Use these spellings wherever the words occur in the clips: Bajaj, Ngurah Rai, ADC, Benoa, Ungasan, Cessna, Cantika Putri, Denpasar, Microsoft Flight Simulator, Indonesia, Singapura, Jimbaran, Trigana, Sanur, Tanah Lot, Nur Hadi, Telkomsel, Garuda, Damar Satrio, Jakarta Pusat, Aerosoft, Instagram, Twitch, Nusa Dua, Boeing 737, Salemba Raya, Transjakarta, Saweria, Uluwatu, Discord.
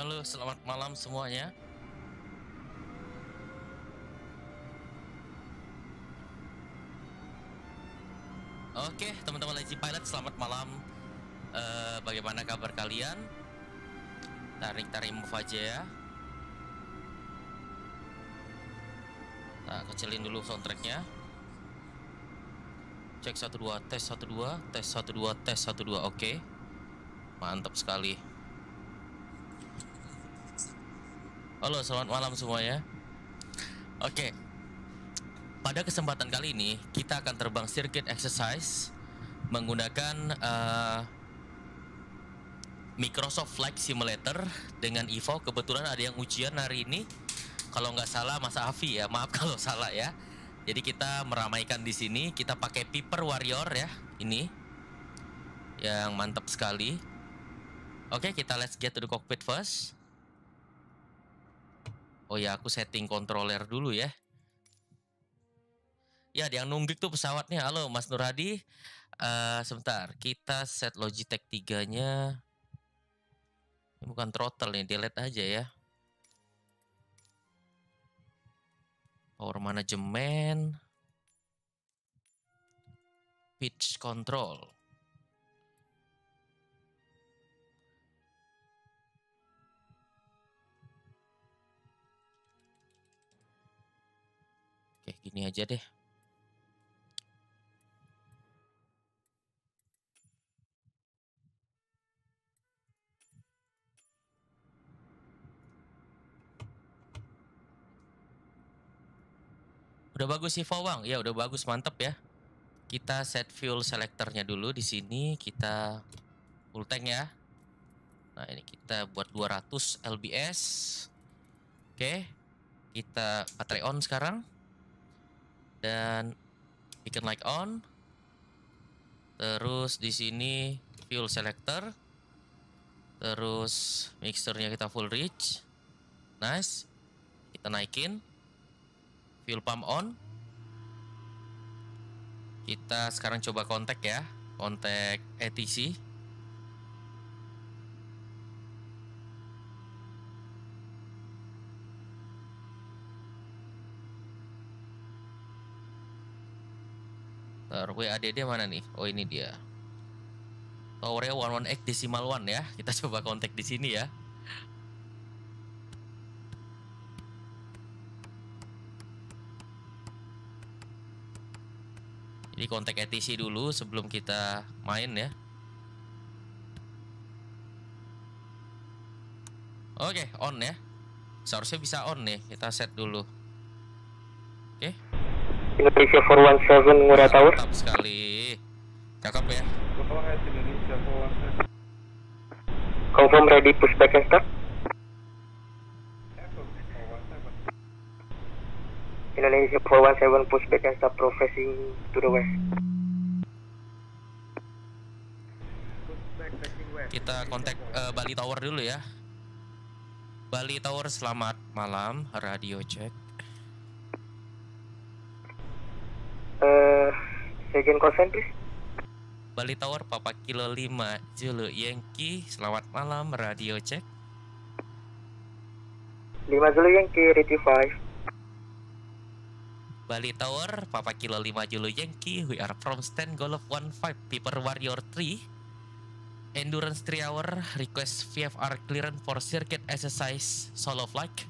Halo, selamat malam semuanya. Oke, teman-teman Lazy Pilot, selamat malam. Bagaimana kabar kalian? Tarik move aja ya. Nah, kecilin dulu soundtracknya. Cek 1 2, tes 1 2, tes 1 2, tes 1 2. Oke. Mantap sekali. Halo, selamat malam semuanya. Oke. Pada kesempatan kali ini kita akan terbang circuit exercise menggunakan Microsoft Flight Simulator dengan IVAO. Kebetulan ada yang ujian hari ini, kalau nggak salah Mas Afi ya, maaf kalau salah ya. Jadi kita meramaikan di sini, kita pakai Piper Warrior ya, ini yang mantap sekali. Oke, kita let's get to the cockpit first. Oh ya, aku setting controller dulu ya. Ya, ada yang nunggik tuh pesawatnya. Halo Mas Nur Hadi. Sebentar, kita set Logitech 3-nya. Ini bukan throttle nih, delete aja ya. Power management. Pitch control. Gini aja deh. Udah bagus sih Fawang. Ya udah bagus, mantep ya. Kita set fuel selectornya dulu di sini, kita full tank ya. Nah, ini kita buat 200 lbs. Oke. Kita baterai on sekarang. Dan bikin light on. Terus di sini fuel selector. Terus mixernya kita full reach. Nice. Kita naikin. Fuel pump on. Kita sekarang coba kontak ya. Kontak ATC. WADD mana nih? Oh, ini dia. Towernya 118.1 ya. Kita coba kontak di sini ya. Jadi kontak ATC dulu sebelum kita main ya. Oke, on ya. Seharusnya bisa on nih. Kita set dulu. Oke. Indonesia 417 Ngurah Tower. Mantap sekali. Cakep ya. Confirm ready pushback and start. Indonesia 417 pushback and start progressing to the west. Kita kontak Bali Tower dulu ya. Bali Tower, selamat malam. Radio check. Second consent please. Bali Tower, Papa Kilo 5 Zulu Yankee, selamat malam. Radio check. 5 Zulu Yankee, ready 5. Bali Tower, Papa Kilo 5 Zulu Yankee, we are from stand Golf 15 Piper Warrior 3 Endurance 3 hour, request VFR clearance for circuit exercise solo flight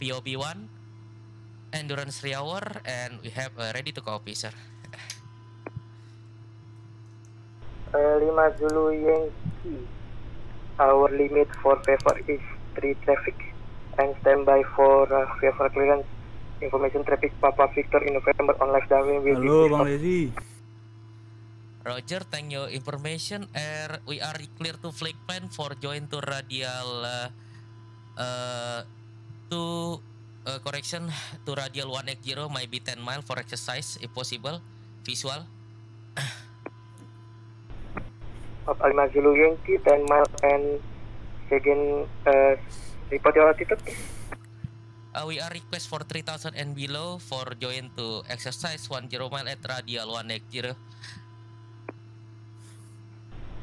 POB 1 Endurance 3 hour and we have ready to copy sir. 5 Zulu Yankee, our limit for VFR is 3 traffic and standby for VFR clearance. Information traffic Papa Victor in November on live diving will. Halo Bang Lezi. Roger, thank you information air. We are clear to flight plan for join to radial to correction to radial 180, maybe 10 mile for exercise if possible. Visual. Up Alma Zulu Yankee, 10 mile and second report your altitude. We are request for 3000 and below for join to exercise 10 mile at radial 180.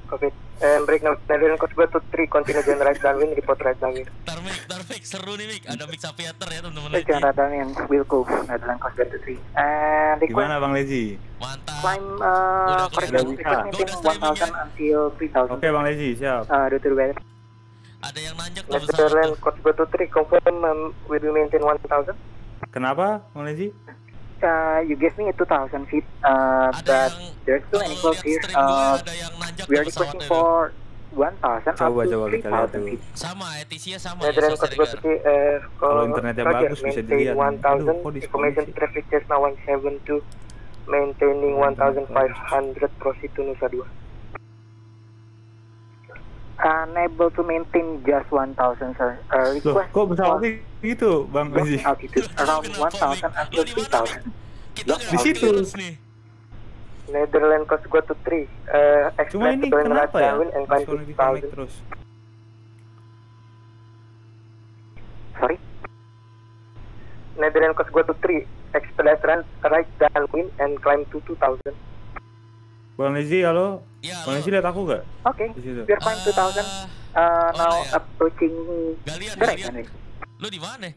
Copy. And break now, Nadiran course buat 2-3, continue generate downwind, report right downwind. Ntar Mik, seru nih Mik, ada Mik Sapiater ya temen-temen. Generate downwind, Wilco, Nadiran course buat 2-3. And request. Gimana Bang Lezi? Mantap. Climb, correction request meeting 1000 until 3000. Oke Bang Lezi, siap. Dutur band. Ada yang nanjak tuh. Nadiran course buat 2-3, confirm will you maintain 1000? Kenapa Bang Lezi? You gave me 2,000 feet, but there's still any close here. We are requesting for 1,000 up to 3,000 feet. Sama, ETC-nya sama. Nadiran course buat 2-3, kalau internetnya bagus bisa dilihat. 1,000, information traffic test now 172, maintaining 1,500, proceed to Nusa 2. Unable to maintain just 1,000, sir. Request. Kok pesawat sih gitu, Bang Lezi? Altitude around 1,000 until 3,000. Di situ. Netherlands cost gua 3. Cuma ini kenapa ya? Terus. Sorry. Netherlands cost gua 3. Expedite right downwind and climb to 2,000. Bang Lezi, halo? Ya, Bang Lezi lihat aku nggak? Oke, biar climb 2,000. Now approaching Galian. Lu di mana?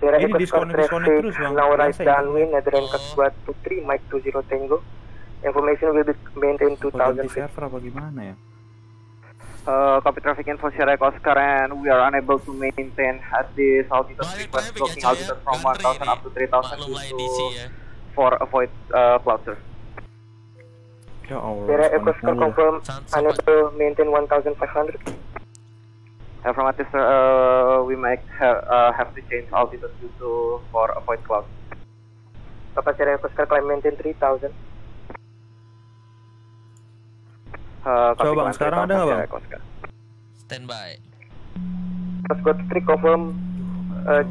Ini disconnect terus Bang. Now right downwind, Netherlands cost buat 2-3, Mike 20 Tango. Information will be maintained 2,000 feet. Server apa gimana ya? Copy traffic info Sierra Oscar and we are unable to maintain at this altitude request blocking altitude from 1,000 up to 3,000 for avoid cluster. Ya Allah. Echo score confirm unable maintain 1,500. Affirmative sir, we might have to change altitude due to for avoid cloud. Papa Sierra Echo score climb maintain 3,000. Coba Bang, sekarang ada nggak Bang? Standby. Squad 3 confirm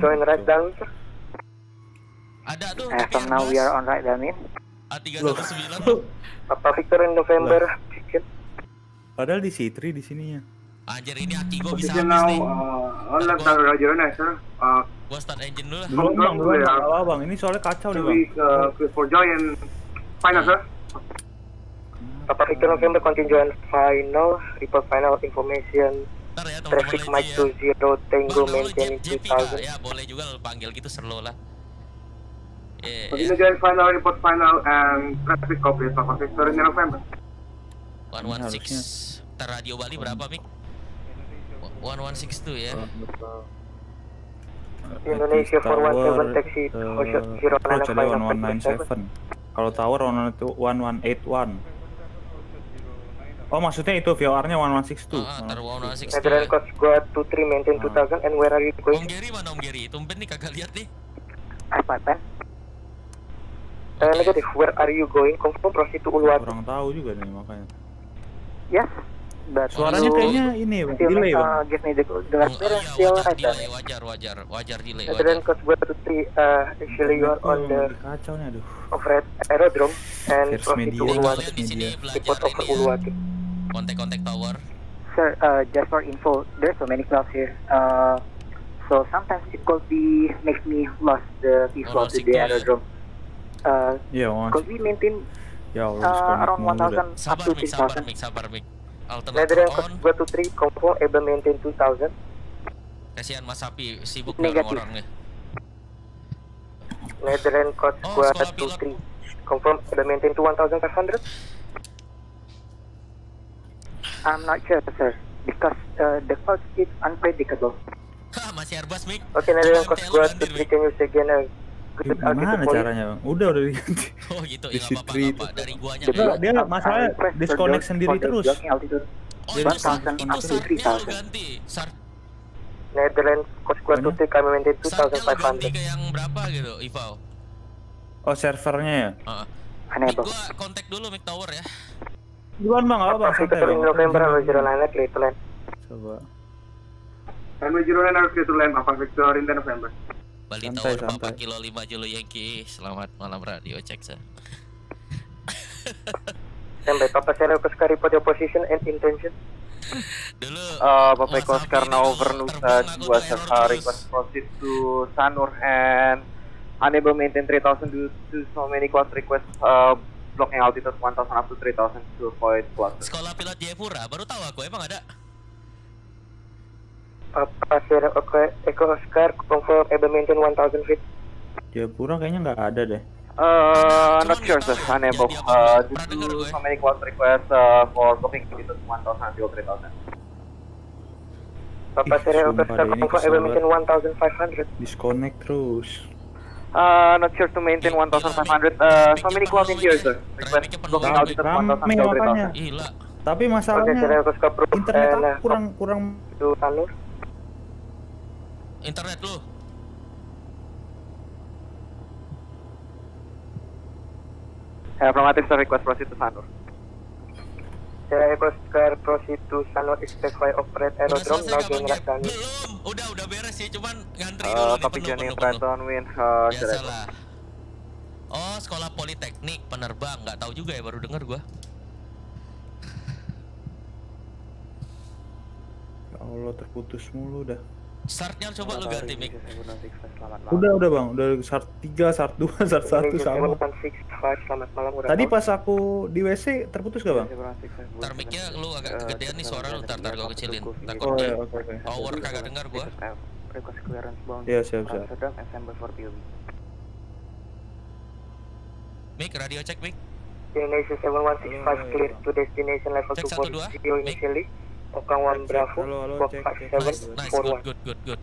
join right down sir. Ada tuh. Now we are on right down in. A319. Papa Victor in November. Loh. Padahal di C3 di sininya. Anjir ini aki gua bisa habis nih. Online taruh Roger nih, sir. Gua start engine dulu. Belum ya. Awal Bang, ini soalnya kacau nih Bang. For join final sir. Papa Victor November continue join final, report final information. Ya, traffic Mike 20 Tango maintain 2000. Ya boleh juga lo panggil gitu seru lah. Continue join final, report final, and traffic copy Papa Victor in November. 116. Radio Bali berapa Mik? 1162 ya. Indonesia 417 taxi 097. Kalau tower 1181. Oh maksudnya itu VOR-nya 1162. Netherlands cost gua 23 maintain 2,000 and where are you going? Om Gary mana Om Gary? Tumben nih kagak lihat nih. Apa? Negatif, where are you going? Confirm proceed to Uluwatu. Kurang tahu juga nih makanya. Yes. Suaranya kayaknya ini delay Bang. Give me the still wajar delay. Netherlands cost buat 3, actually you are on the overhead aerodrome and proceed to Uluwatu. Report over Uluwatu. Kontak tower. Sir, just for info, there's so many clouds here. So sometimes it could be makes me lost the visual to the aerodrome. Could we maintain around 1,000 up to 3,000? Sabar Mik. Netherlands cost buat 2-3, confirm able maintain 2,000. Kasihan Mas Sapi, sibuk dengan orangnya. Netherlands cost buat 2-3, confirm able maintain 1,500. I'm not sure sir, because the cost is unpredictable. Hah, masih Airbus Mik. Oke, Netherlands cost buat 2-3, can you say again? Gimana caranya Bang? Udah diganti. Oh gitu, ya apa-apa dari guanya. Dia masalahnya disconnect sendiri terus. Oh itu saatnya lu ganti. Netherlands cost gua 2-3, kami maintain 2,500. Saatnya lu ganti ke yang berapa gitu, IVAO? Oh servernya ya? Mik gua kontak dulu Mik Tower ya. Duluan Bang, apa Bang? Santai Bang. November 0900 Little. Coba November 0900 Little, apa Victor in November? Bali Tower, Papa Kilo 5 Julu Yankee. Selamat malam radio cek sir. Sampai Papa Sierra Oscar report your position and intention. Dulu Papa Oscar now over Nusa 2 sir, request proceed to Sanur and unable maintain 3,000 due to so many cloud request blocking altitude 1000 up to 3000 to avoid cluster. Sekolah pilot Jayapura, baru tahu aku, emang ada? Papa Sierra Echo Oscar, confirm able maintain 1000 feet. Jayapura kayaknya nggak ada deh. Not sure sir, unable. Due to so many cluster requests for blocking altitude 1000 until 3000. Papa Sierra Echo Oscar, confirm able maintain 1500. Disconnect terus. Not sure to maintain 1500. So many clouds in here sir. Request blocking altitude 1000 until 3000. Tapi masalahnya internet aku kurang itu alur. Internet lu. Affirmative sir, request proceed to Sanur. Saya request proceed to Sanur, expect flight operate aerodrome now going right down. Belum, udah beres sih, cuman ngantri dulu nih. Topik journey Triton Win. Biasalah. Oh, sekolah politeknik penerbang, nggak tahu juga ya, baru dengar gua. Allah, terputus mulu dah. Startnya coba lu ganti mic. Udah bang, udah start 3, start 2, start 1 sama. Tadi pas aku di WC terputus gak bang? Ntar mic-nya lu agak kegedean nih suara lu, ntar gua kecilin. Takutnya power kagak dengar gua. Iya siap. Mic, radio cek mic. Indonesia 716 clear to destination level 2.0 initially. Kokang 1 Bravo, Box 5741. Good.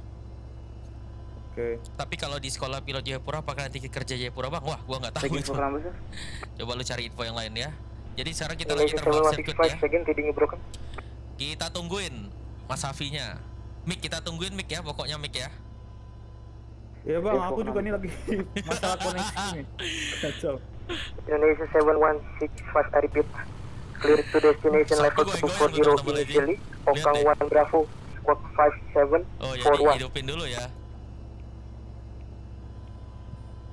Oke. Tapi kalau di sekolah pilot Jayapura, apakah nanti kerja Jayapura bang? Wah, gua nggak tahu. Coba lu cari info yang lain ya. Jadi sekarang kita lagi terbang sirkuit ya. Kita tungguin Mas Hafinya. Mic kita tungguin mic ya, pokoknya mic ya. Iya bang, aku juga nih lagi masalah koneksi nih. Kacau. Indonesia 716 repeat. Clear to destination level 240 initially. Kokang 1 Bravo, squawk 5741. Oh jadi hidupin dulu ya.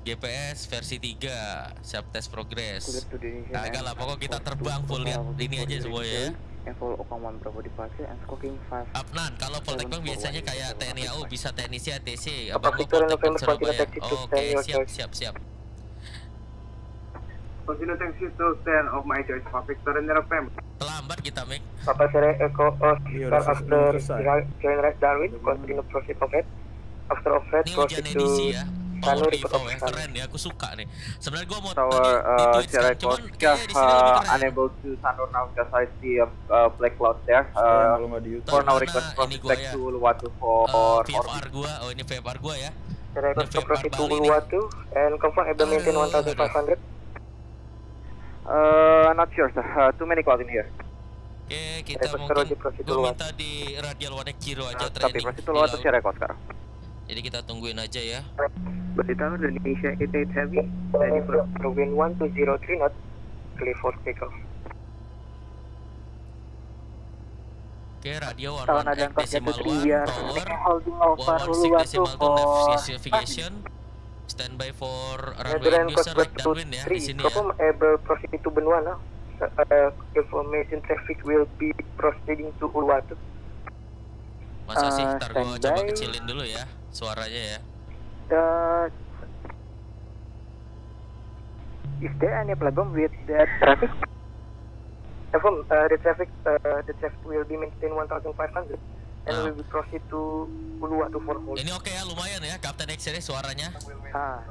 GPS versi 3, siap tes progress. Agak lah, pokok kita terbang full, lihat ini aja semua ya. Evo Kokang 1 Bravo departure and squawking 5. Abnan, kalau poltekbang biasanya kayak TNI AU bisa TNI ATC. Abang gua poltekbang Surabaya. Oke, siap. Continue taxi to stand of my choice, Pacific Surrender FM. Terlambat kita, Mik. Papa Sierra Echo Oscar after join right Darwin, continue proceed offset. After offset, proceed to Sanur report offset. Keren ya, aku suka nih. Sebenarnya gua mau tadi tweet, cuman unable to Sanur now because I see a black cloud there. For now request proceed back to Luwatu for VFR gua. Oh ini VFR gua ya. Request proceed to Luwatu and confirm able maintain 1500. Not sure sir, too many clouds in here. Oke, kita mungkin gue minta di radial warna kiro aja training. Tapi pasti tuluan tuh siapa sekarang. Jadi kita tungguin aja ya. Beritahu Indonesia 88 heavy dari Wind 1203 knot, clear for takeoff. Oke, radio warna decimal 1 power, power 6 decimal 2 navigation. Standby for runway user right downwind ya di sini ya. Confirm able proceed to Benuana. Information traffic will be proceeding to Uluwatu. Masa sih, ntar gua coba kecilin dulu ya suaranya ya. Is there any problem with that traffic? Confirm the traffic will be maintained 1500. And we proceed to Uluwatu for hold. Ini oke ya, lumayan ya, Kapten X-ray suaranya.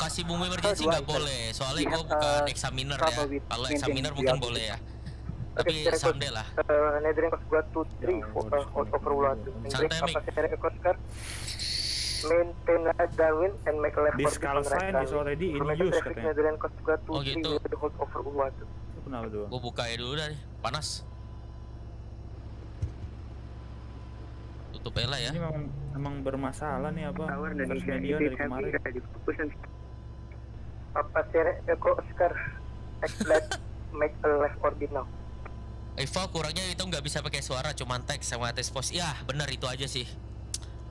Kasih bumbu emergency nggak boleh, soalnya gue bukan examiner ya. Kalau examiner mungkin boleh ya. Tapi someday lah. Nedering Kos 223 over Uluwatu. Santai Mik. Maintain right Darwin and make left for Uluwatu. This is already in use katanya. Nedering Kos 223 hold over Uluwatu. Gue buka ya dulu dah, panas. Ini memang bermasalah nih apa? Terus media dari kemarin. Papa Sierra Echo Oscar X-Black make a left orbit now. Eva kurangnya itu nggak bisa pakai suara, cuman teks sama teks pos. Ya bener itu aja sih.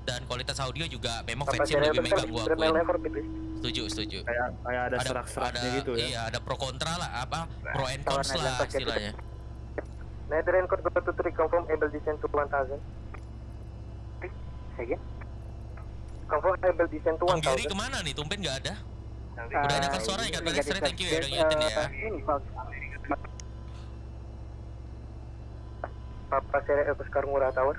Dan kualitas audio juga memang fancy lebih mega gua akuin. Setuju. Kayak ada serak-seraknya gitu ya. Iya ada pro kontra lah, apa pro and cons lah istilahnya. Netherlands code 223 confirm able descent to 1000. Saya confirm able descent to 1000. Jadi kemana nih? Tumpen nggak ada. Udah enakan suaranya kan? Thank you ya udah ngeliatin ya. Papa Seri Aerosoft Ngurah Tower.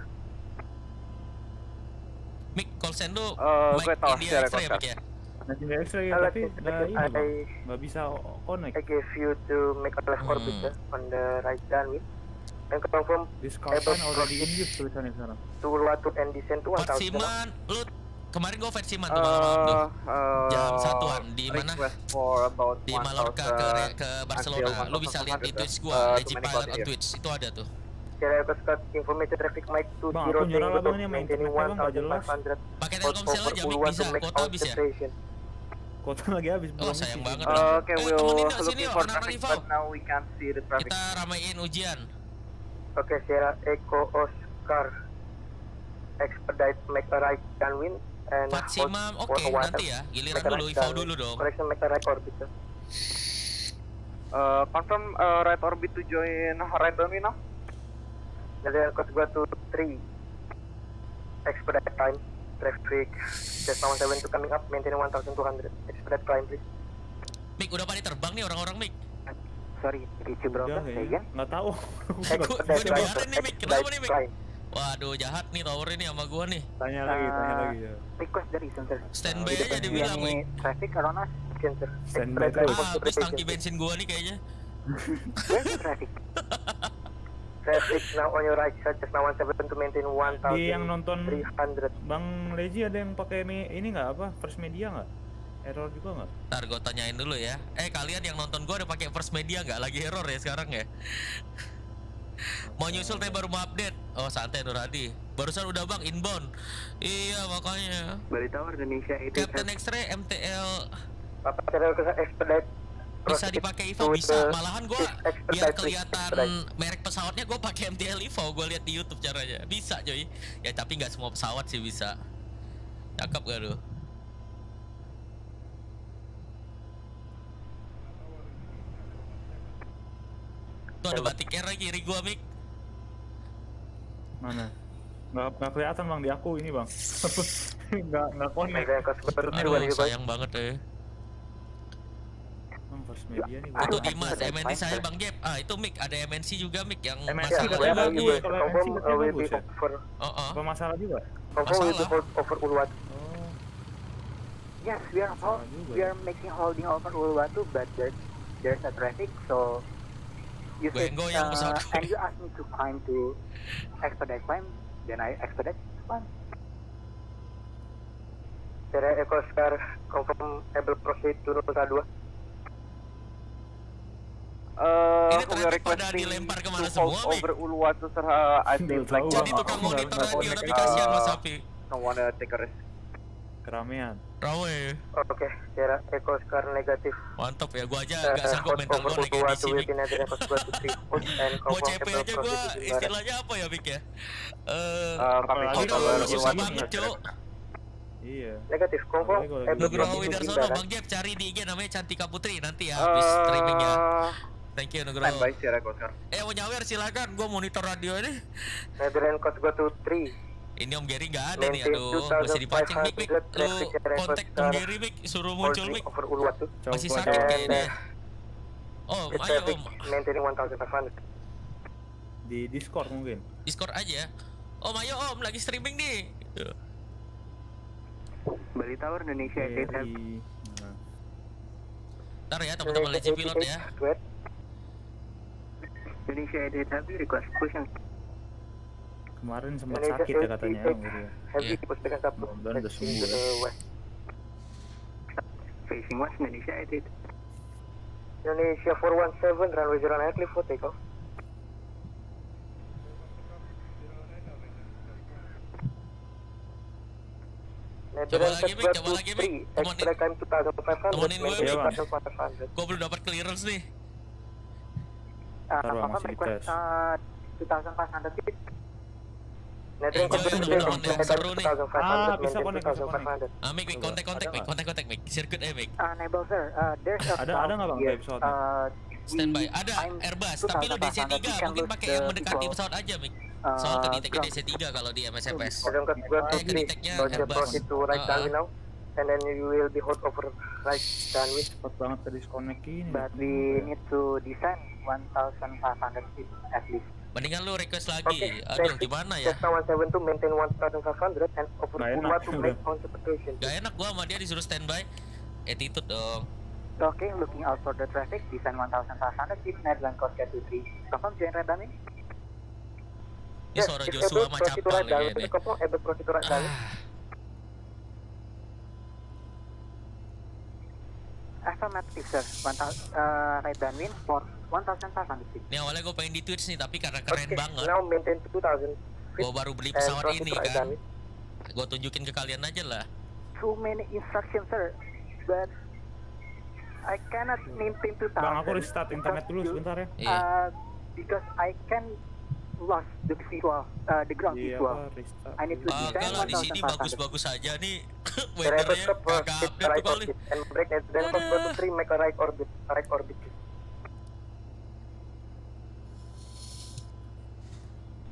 Mik, call send lu gue tahu Seri Aerosoft ya? Nanti X-ray ya, tapi nggak bisa connect. I give you to make a left orbit on the right downwind. And confirm Aerosoft already in use tulisannya di sana. To latitude and descent to 1000. Pak Siman, lu kemarin gue Versiman tuh malam-malam jam satuan di mana? Di Mallorca ke Barcelona. Lu bisa lihat di Twitch gue, Lazy Pilot on Twitch itu ada tuh. Information traffic mic 20 pakai Telkomsel aja bisa, kuota habis ya? Kuota lagi habis belum. Sayang banget. Oke, kita ramein ujian. Oke, Sierra Echo Oscar Expedite make a right downwind and Maximum. Oke, nanti ya, giliran dulu IVAO dulu dong. Correction make a right orbit. Confirm right orbit to join right downwind now. Jadi angkut gua tuh 3 expedite time traffic just 17 to coming up maintain 1200 expedite time please. Mik, udah pada terbang nih orang-orang Mik. Sorry, dicu bro, saya nggak tahu. Gua dibayarin nih Mik, kenapa nih Mik? Waduh, jahat nih tower ini sama gua nih. Tanya lagi ya. Request dari sensor. Standby aja dibilang Mik. Traffic karena sensor. Standby. Terus tangki bensin gua nih kayaknya. Traffic. Traffic now on your right side, just now 17 to maintain 1300. Yang nonton Bang Leji ada yang pakai ini nggak apa? First media nggak? Error juga nggak? Ntar gue tanyain dulu ya. Kalian yang nonton gue ada pakai first media nggak? Lagi error ya sekarang ya? Mau nyusul tapi baru mau update. Oh santai Nuradi. Barusan udah bang inbound. Iya makanya. Bali Tower Indonesia itu. Captain X-ray MTL. Apa terlalu expedite? Bisa dipakai IVAO bisa, malahan gue biar kelihatan merek pesawatnya gue pakai MTL IVAO, gue lihat di YouTube caranya bisa coy ya, tapi nggak semua pesawat sih bisa. Cakep gak lu? Tuh ada batik air lagi kiri gue Mik. Mana? Nggak kelihatan bang di aku ini bang. nggak connect. Aduh sayang banget ya. Media nih, itu Dimas, MNC saya Bang Jep. Itu Mik, ada MNC juga Mik yang masalah juga. Kalau MNC masalah juga. Over Uluwatu. Yes, we are making holding over Uluwatu, but there's a traffic, so you said, and you asked me to climb to expedite climb, then I expedite climb. Sierra Echo Oscar confirm able proceed to Nusa Dua. Ini terlihat pada dilempar kemana semua Mik? Jadi tukang monitor lagi, tapi kasihan Mas Api. Keramaian Rawe. Oke, Sierra Echo Oscar negatif. Mantap ya, gua aja gak sanggup mental gua negatif disini. Mau CP aja gua, istilahnya apa ya Mik ya? Aduh, susah banget cok. Iya. Negatif kongkong. Nugroho Widarsono, Bang Jep cari di IG namanya Cantika Putri nanti ya habis streaming ya. Thank you Nugroho. Standby Sierra Oscar. Mau nyawer silakan, gua monitor radio ini. Netherlands Coast gua 23. Ini Om Gary enggak ada nih, aduh masih dipancing Mik. Lu kontak Om Gary Mik, suruh muncul Mik. Masih sakit kayaknya. Oh, ayo Om. Maintaining 1500. Di Discord mungkin. Discord aja. Om ayo Om lagi streaming nih. Bali Tower Indonesia Aircraft. Ntar ya teman-teman Lazy Pilot ya. Indonesia Aircraft request push yang kemarin sempat sakit ya katanya. Heavy push dengan kapal. Udah sembuh. Facing west Indonesia Aircraft. Indonesia 417 runway 0 aircraft for take off. Coba lagi Mik, temenin gue Mik, gue belum dapat clearance nih. Apa request 2500 feet. Seru nih. Bisa connect. Mik, kontak Mik, sirkuit Mik. Enable sir, ada nggak bang kayak pesawat? Standby, ada Airbus, tapi lu DC-3 mungkin pakai yang mendekati pesawat aja Mik. Soal kedeteknya DC-3 kalau di MSFS. Kedeteknya Airbus. And then you will be hot over right downwind. Cepat banget terdisconnect ini. But we need to descend 1500 feet at least. Mendingan lu request lagi. Okay. Aduh, gimana ya? Delta 17 to maintain 1500 and over Puma to break on precipitation. Gak enak gua sama dia disuruh standby. Attitude dong. Okay, looking out for the traffic. Descend 1500 feet, mainland coast at 23. Confirm join radar ini. Ini suara Joshua sama Captal ya ini. Affirmative sir, right downwind for 1,500 feet. Ini awalnya gue pengen di Twitch nih, tapi karena keren banget now maintain 2,000 feet. Gue baru beli pesawat ini kan, gue tunjukin ke kalian aja lah. Too many instructions sir, but I cannot maintain 2,000. Bang, aku restart internet dulu sebentar ya. Because I can lost the visual, the ground visual. I need to design kalau di sini bagus-bagus saja nih. Weathernya kagak update tuh kali. And break at Denpasar 23, make a right orbit. Right orbit.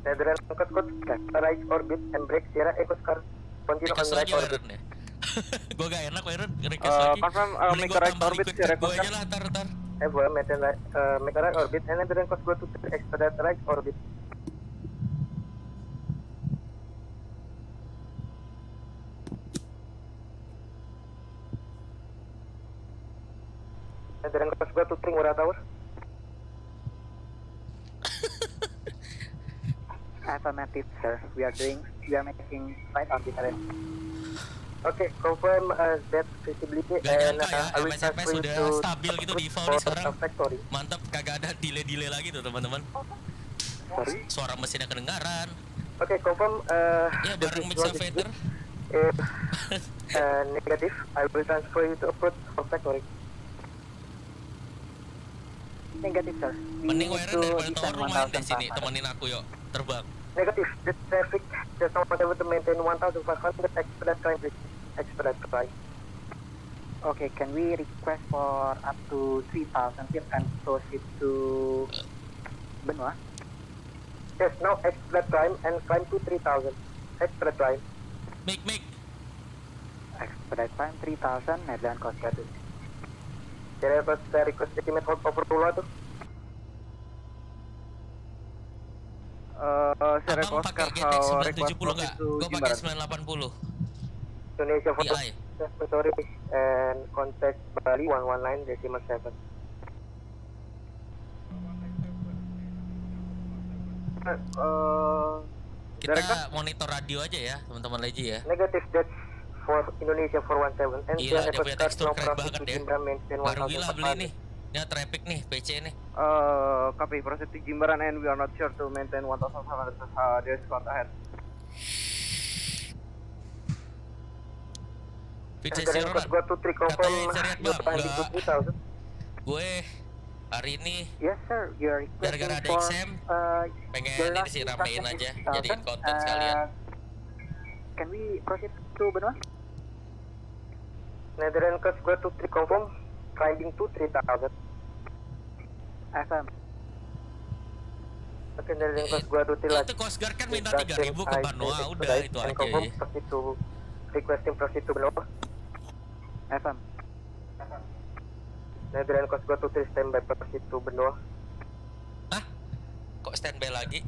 Netherlands dekat right orbit and break Sierra Echo Scar. Continue on right orbit. Gua gak enak Aaron, request lagi. Make a right orbit Sierra Echo Scar. Make a right orbit and Netherlands go to expedite right orbit. Dengan kelas gue tuh Ngurah Tower. Affirmative sir, we are making flight orbital. Okay, confirm that visibility. Gak nyangka ya, MSFS sudah stabil gitu di IVAO sekarang. Mantap, kagak ada delay-delay lagi tuh teman-teman. Sorry? Suara mesinnya kedengaran. Okay, confirm ya, bareng mixer-fater negatif, I will transfer you to approach of factory. Negatif sir. Mending Warren daripada tower lu main di sini, temenin aku yuk terbang. Negatif, the traffic just not able to maintain 1500 expedite climb bridge, expedite climb. Okay, can we request for up to 3000 feet and proceed to Benua? Yes, now expedite climb and climb to 3000. Expedite climb. Make. Expedite climb 3000, Netherlands Coast Guard. Jadi pas saya request estimate hold over pulau tuh. Saya request pakai GTX 970 nggak? Gue pakai 980. Indonesia foto. Sorry, and contact Bali 119.7. Kita monitor radio aja ya, teman-teman Legi ya. Negatif dead. For Indonesia 417 and iya, dia punya tekstur keren banget ya. Baru gila beli nih. Ini traffic nih, PC nih. Copy, proceed to Jimbaran and we are not sure to maintain 1,500 days short ahead. PC Siroran, gue hari ini gara-gara ada exam, pengen ini sih ramein aja, jadiin konten sekalian. Can we proceed to Benua? Netherlands Square 23 confirm, climbing to 3000. FM. Okay, Netherlands Square 23 lagi. Itu Coast Guard kan minta 3000 ke Benua, udah itu aja. Confirm proceed to requesting proceed to Benua. FM. Netherlands Square 23 standby proceed to Benua. Hah? Kok standby lagi?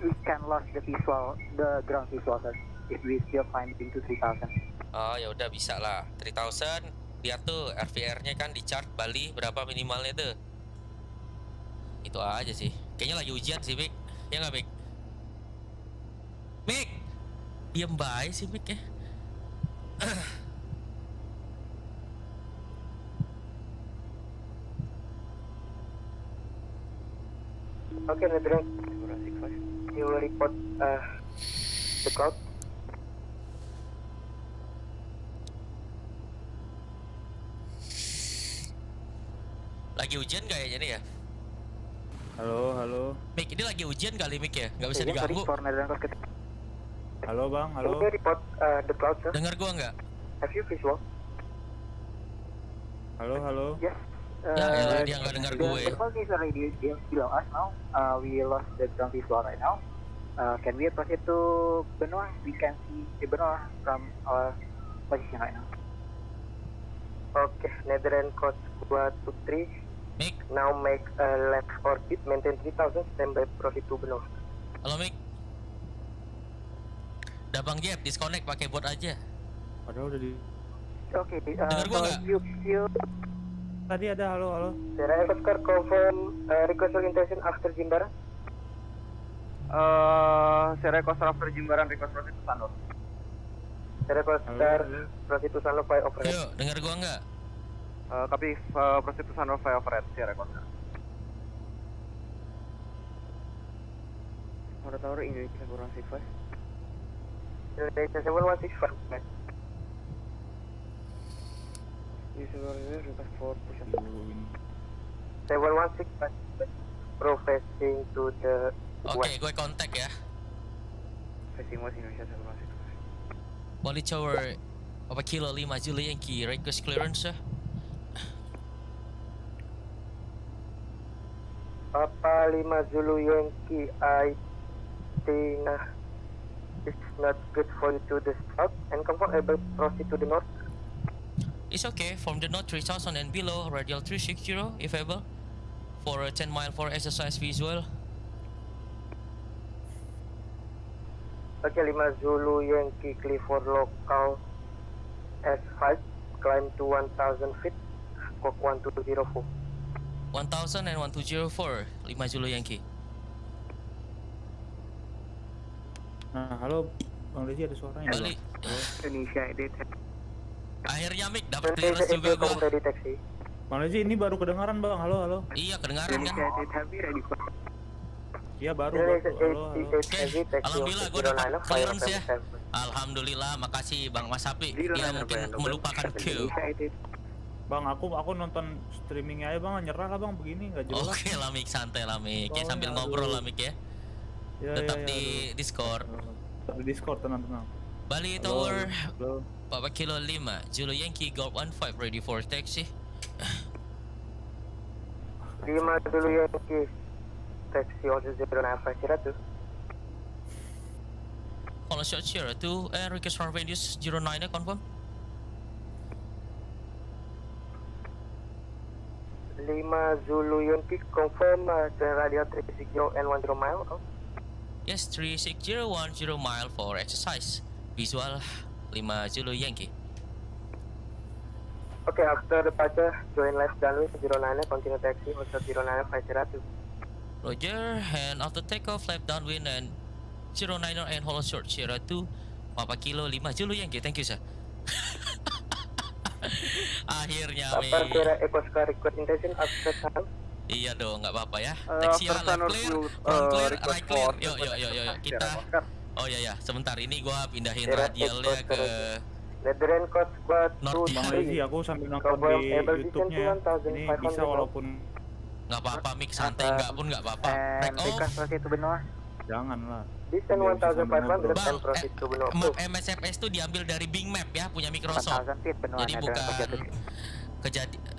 We can lost the visual, the ground visual sir. If we still climbing to 3000. Oh ya udah bisa lah 3000. Lihat tuh RVR-nya kan di chart Bali berapa minimalnya tuh. Itu aja sih. Kayaknya lagi ujian sih Mik. Ya nggak Mik? Mik, diam baik sih Mik ya. Okay, Netherlands. You will report the cloud. Lagi ujian kayaknya nih ya. Halo. Mik, ini lagi ujian kali Mik ya, nggak bisa diganggu. Halo bang, halo. Report the cloud. Dengar gua nggak? Have you visual? Halo. Yes. Ya, dia nggak dengar gue. Dia below us now. We lost the ground visual right now. Can we proceed to Benua? We can see the Benua from our position right now. Okay, Netherlands Coast 23. Mick. Now make a left orbit, maintain 3000, standby profit to below. Halo Mick. Udah Bang Jeb, disconnect pakai bot aja. Padahal udah di... Oke, dengar gua nggak? Tadi ada halo-halo. Sierra Oscar confirm request for intention after Jimbaran. Sierra Oscar after Jimbaran request profit to Sanlo. Sierra Oscar profit to Sanlo by overhead. Yo, dengar gua nggak? Tapi prostitusan Nova Overhead, Sierra Oscar. Ngurah Rai Indonesia kurang sifat. Indonesia sebulan masih sifat. Di seluruhnya sudah 4%. Sebulan masih sifat. Professing to the. Oke, gue kontak ya. Professing was Indonesia sebulan masih sifat. Bali Tower, apa kilo 5 Juli Yankee request clearance ya? Papa 5 Zulu Yankee, I think it's not good for you to the south and comfortable proceed to the north. It's okay, from the north 3000 and below, radial 360 if able, for a 10 mile for exercise visual. Okay, 5 Zulu Yankee, clear for local S5, climb to 1000 feet, squawk 1204. 1000 and 1204, 5 Zulu Yankee. Nah, halo Bang Lezi, ada suaranya Bali. Indonesia deteksi. Akhirnya mic dapat clearance juga Bang. Bang Lezi, ini baru kedengaran Bang, halo. Iya, kedengaran kan. Iya, baru. Alhamdulillah gua dapat clearance ya. Alhamdulillah, makasih Bang Mas Sapi. Dia mungkin melupakan Q. Bang, aku nonton streamingnya aja Bang, nyerah lah Bang, begini nggak jelas. Oke lah Mik, santai lah Mik, ya sambil ngobrol lah Mik ya. Tetap di Discord. Di Discord, tenang. Bali Tower, Papa Kilo 5, Zulu Yankee Golf 15 ready for taxi. 5 Zulu Yankee, taxi 109 Alpha Sierra 2. Follow shot Sierra 2, and request from radius 09 confirm. 5 Zulu Yankee confirm the radio 360 and 10 mile. Oh. Yes, 360 10 mile for exercise. Visual 5 Zulu Yankee. Okay, after departure, join left runway 09, continue taxi also 09 502. Roger, and after takeoff left downwind and 09 and hold short Sierra 2, Papa Kilo 5 Zulu Yankee. Thank you sir. Akhirnya Mik. Apa kira Ekoscar request intention after time? Iya dong, nggak apa-apa ya. Taksi halal clear, front clear, right clear. Yo kita. Oh iya, sebentar ini gua pindahin radialnya ke Netherlands Squad 2. Bang Lezi, aku sambil nonton di YouTube-nya. Ini bisa walaupun nggak apa-apa Mik, santai nggak pun nggak apa-apa. Break off. Janganlah. Distance 1500 dan profit to below. Map MSFS itu diambil dari Bing Map ya, punya Microsoft. Jadi bukan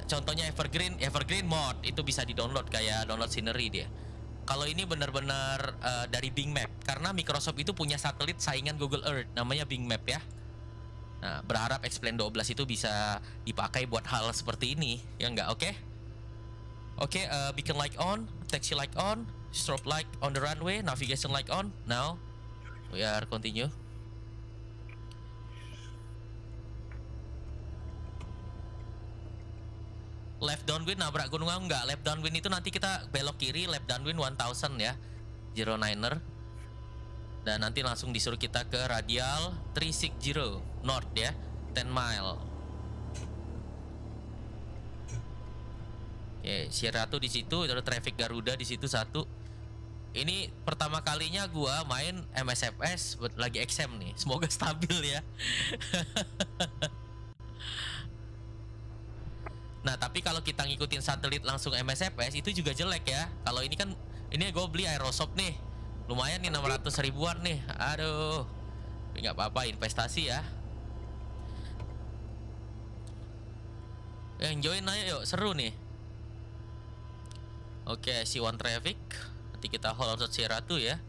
contohnya Evergreen mod itu bisa di-download kayak download scenery dia. Kalau ini benar-benar dari Bing Map karena Microsoft itu punya satelit saingan Google Earth namanya Bing Map ya. Nah, berharap Explain 12 itu bisa dipakai buat hal seperti ini. Ya enggak, oke? Oke, beacon light on, taxi light on. Strobe light on the runway, navigation light on. Now we are continue. Left downwind nabrak gunung enggak? Left downwind itu nanti kita belok kiri, left downwind 1000 ya, 09er. Dan nanti langsung disuruh kita ke radial 360 north ya, 10 mile. Oke, Sierra 1 di situ, ada traffic Garuda di situ satu. Ini pertama kalinya gua main MSFS lagi exam nih. Semoga stabil ya. Nah, tapi kalau kita ngikutin satelit langsung MSFS itu juga jelek ya. Kalau ini kan ini gua beli Aerosoft nih. Lumayan nih 600 ribuan nih. Aduh. Tapi nggak apa-apa, investasi ya. Yang join ayo yuk, seru nih. Oke, C1 traffic. Nanti kita hold out Sierra 2 ya.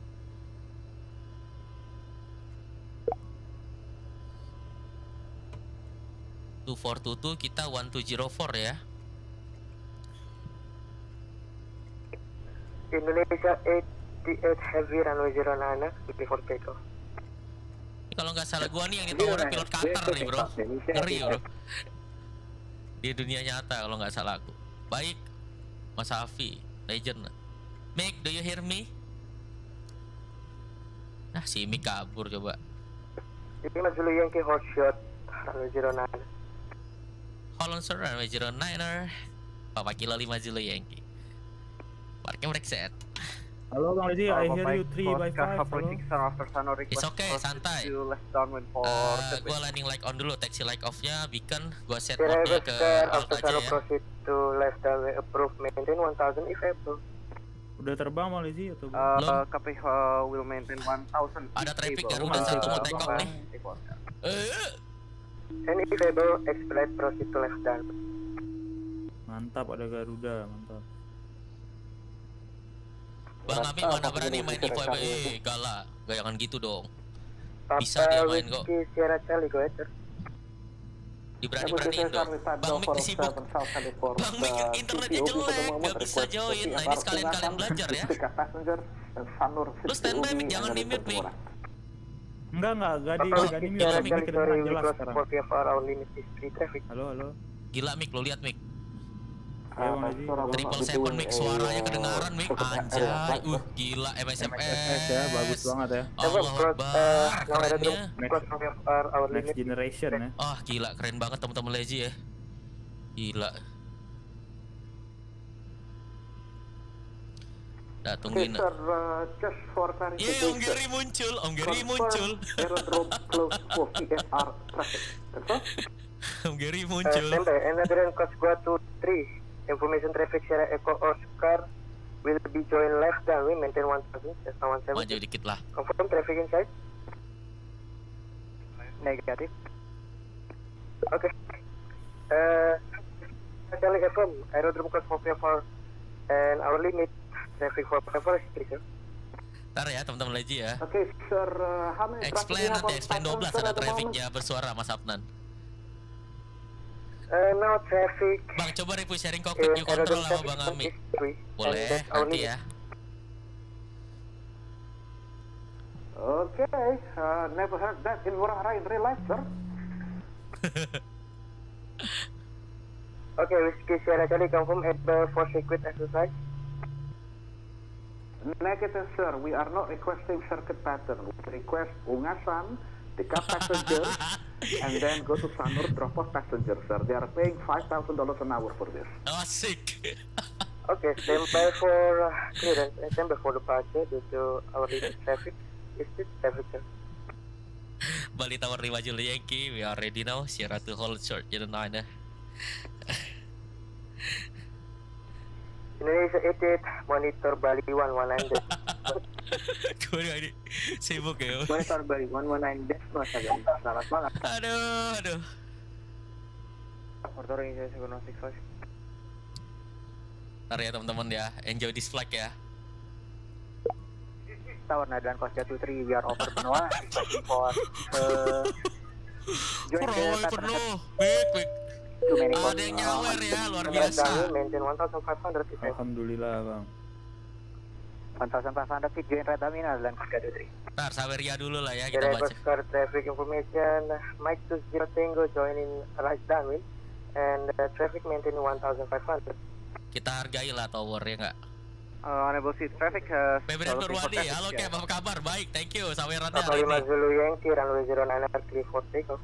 Two 422 kita 1204 ya. Indonesia 88 Heavy Runway 09 before takeoff. Kalau nggak salah gua nih yang ditawar pilot Qatar nih bro, ngeri bro. Di dunia nyata kalau nggak salah aku. Baik, Mas Afi, legend. Mick, do you hear me? Nah si Mick kabur coba. Ini Mas Zulu yang ke hotshot Runway 09. Holland Sir Runway 09er. Papa Kilo 5 Zulu Yankee. Parknya merekset. Halo Bang Lizzy, I hear you 3 by 5. It's okay, santai. Gua landing like on dulu, taxi like off-nya beacon, gua set mode-nya ke alt aja ya. Proceed to left runway approved, maintain 1000 if able. Udah terbang Bang Lizzy atau belum? KPH will maintain 1000. Ada traffic Garuda 1 mau take off nih. And if able, expedite proceed to left runway. Mantap, ada Garuda, mantap. Bang Ami mana berani main di VW, galak, gak jangan gitu dong. Bisa dia main kok. Diberani-beraniin dong. Bang Mik sibuk. Bang Mik internetnya jelek, gak bisa join. Nah ini sekalian kalian belajar ya. Lu standby Mik, jangan di mute Mik. Enggak di mute Mik, ke depan jelas sekarang. Halo, halo. Gila Mik, lu lihat Mik. Triple 7 Mik, suaranya kedengaran Mik, anjay, gila, MSMS ya, bagus banget ya. Allah Akbar, kerennya Next Generation ya. Oh gila, keren banget teman-teman Lazy ya. Gila. Nah, tungguin lah. Yeay, Om Gary muncul, Om Gary muncul. Om Gary muncul. Enadren cost gua 23. Information traffic share Echo Oscar will be join left runway maintain 1000 117. Maju dikit lah. Confirm traffic inside. Negatif. Oke. Kali confirm aerodrome cost for and our limit traffic for travel restriction. Ntar ya teman-teman Lazy ya. Oke, sir. Explain nanti explain 12 ada trafficnya bersuara Mas Abnan. No traffic. Bang coba repu sharing cockpit you control sama Bang Ami. Boleh nanti ya. Oke, never heard that in Ngurah Rai in real life, sir. Oke, whiskey Sierra Charlie confirm able for circuit exercise. Negative, sir. We are not requesting circuit pattern. We request ungasan. Pick up passengers and then go to Sanur, drop off passengers, sir. They are paying $5,000 an hour for this. Asik. Okay, standby for clearance and standby for departure due to our limited traffic. Is this traffic, sir? Bali Tower 5 Juliet Yankee, we are ready now. Sierra to hold short, you don't know, nah. Indonesia 88, monitor Bali 119. Gue ini sibuk ya. Monitor Bali 119 desk masa jadi selamat banget. Aduh. Motor ini saya Soekarno Hatta. Ntar ya teman-teman ya, enjoy this flight ya. Tower Nadran Coast 23 we are over Benoa and waiting for join the Benoa. Quick. Ada yang nyawer ya, luar biasa. Alhamdulillah Bang. 1500 feet join Retamina dan Kadodri. Ntar Saweria dulu lah ya kita baca. Request traffic information Mike 20 Tango join in right downwind and traffic maintain 1500. Kita hargai lah tower ya enggak? Honorable seat traffic. Bebret Nurwadi, halo Kak, apa kabar? Baik, thank you. Saweria ada hari ini. Runway 09 clear for take off.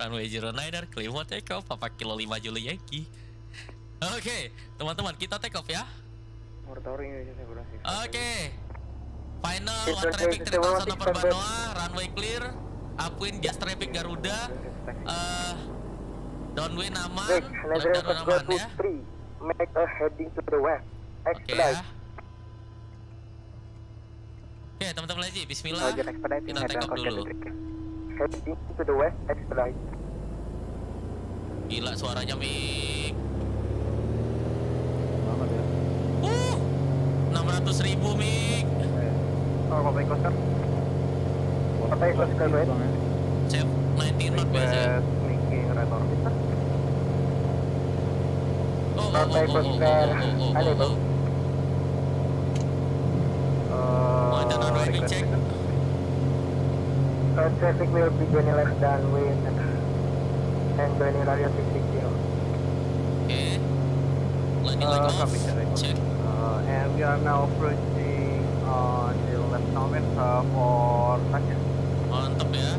Runway 09 clear for take off. Papa Kilo 5 Juli Yankee. Oke, teman-teman kita take off ya. Oke, final one traffic 3000 per Banoa, runway clear, upwind gas traffic Garuda, downwind aman, left down aman ya. Oke ya. Oke teman-teman Lazy, bismillah, kita take off dulu. Gila suaranya Mik. 600.000 Mik. Oh, kopi koster. Kopi koster banget. Chef 19 knot biasa. Mik rator. Oh, kopi koster. Halo, Bang. dicek. Traffic will be going left downwind and going in area 60. Oke, landing lagi check. And we are now approaching the left downwind for landing. Mantap ya.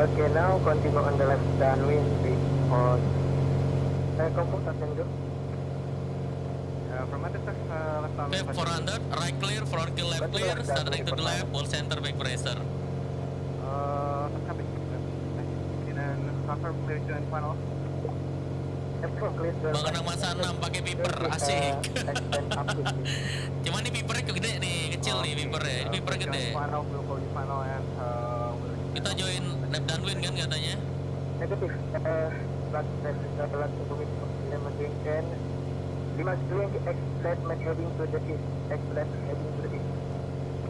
Oke, now continue on the left downwind for comfort and go. Back 400, right clear, front kill left clear, starting to the left, wall center back pressure. Bangun nama sanam pakai piper, asik. Cuman ini pipernya gede nih, kecil nih pipernya, ini piper gede. Kita join left downwind kan katanya? Negatif, we must bring X-left heading to the east. X-left heading to the east.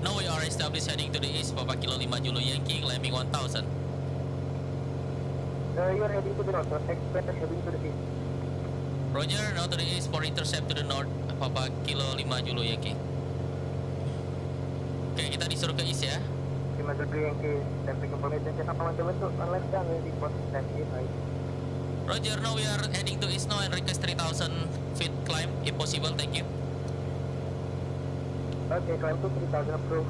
Now we are established heading to the east. Papa Kilo 5 Julu Yankee climbing 1000. You are heading to the north. X-left heading to the east. Roger, now to the east for intercept to the north. Papa Kilo 5 Julu Yankee. Oke, kita disuruh ke east ya. 5 Julu Yankee, traffic information. Kita akan membentuk online dan report left east. Roger, now we are heading to east now and request 3000 feet climb if possible, thank you. Okay, climb to 3000 approve.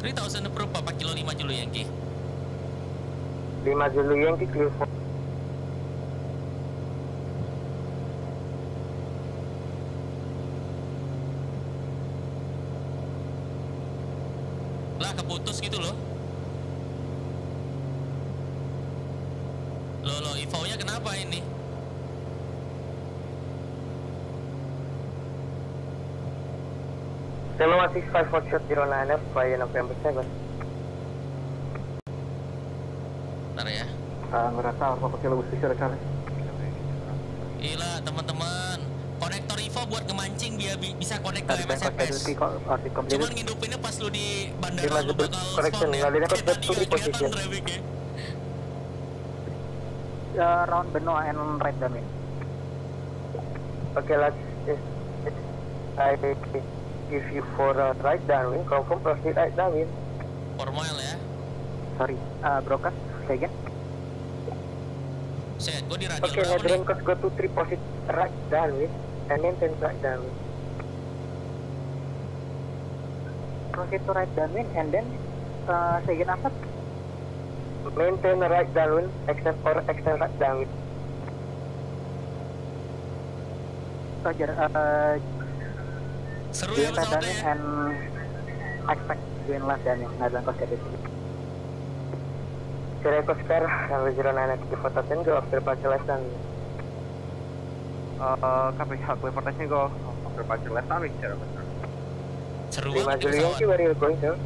3000 approve, Papa Kilo 5 Julu Yankee. 5 Julu Yankee clear for. Lah, keputus gitu loh. IVAO-nya kenapa ini? Nama 654609F by November 7. Bentar ya. Ngerasa apa-apa kilo bus fisher kali. Gila teman-teman, konektor IVAO buat ngemancing dia bisa connect ke MSFS. Cuman ngidupinnya pas lu di bandara lu bakal spawn ya. Kita juga kelihatan trafficnya. Round Benoa and right down. Okay, let's I give you for right down wing. Confirm proceed right down wing. 4 mile ya? Sorry, broadcast saya. Saya gue di radio. Okay, I broadcast go to 3 proceed right down wing and maintain right down wing. Proceed to right down wing and then saya apa? Maintain right downwind, extend or extend right downwind. Roger, seru ya pesawatnya ya? And expect doing last downwind, Nadlan Koska DC. Kira Koska, level 0993 for Tatsen, go after departure last downwind. Kapri Hakwe for Tatsen, go after departure last downwind, seru banget. Seru banget pesawat. Where you going to?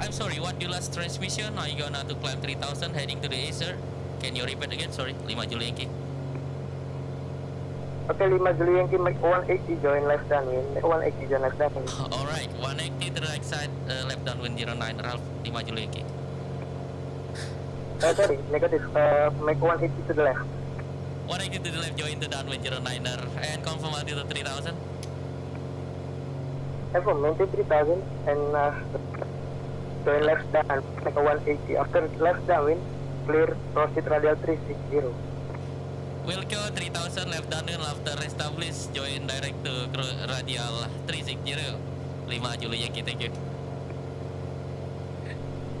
I'm sorry, what your last transmission? Are you gonna to climb 3000 heading to the Acer? Can you repeat again? Sorry, 5 Juli Yankee. Okay, 5 Juli Yankee, make 180 join left downwind. 180 join left downwind. Alright, 180 to the right side, left downwind 09, Ralph, 5 Juli Yankee. Sorry, negative, make 180 to the left. 180 to the left, join the downwind 09er, and confirm altitude 3000. Confirm, maintain 3000, and so left down, take a 180. After left downwind, clear proceed radial 360. Will go 3000 left downwind after establish join direct to radial 360. 5 Juli Yankee, thank you.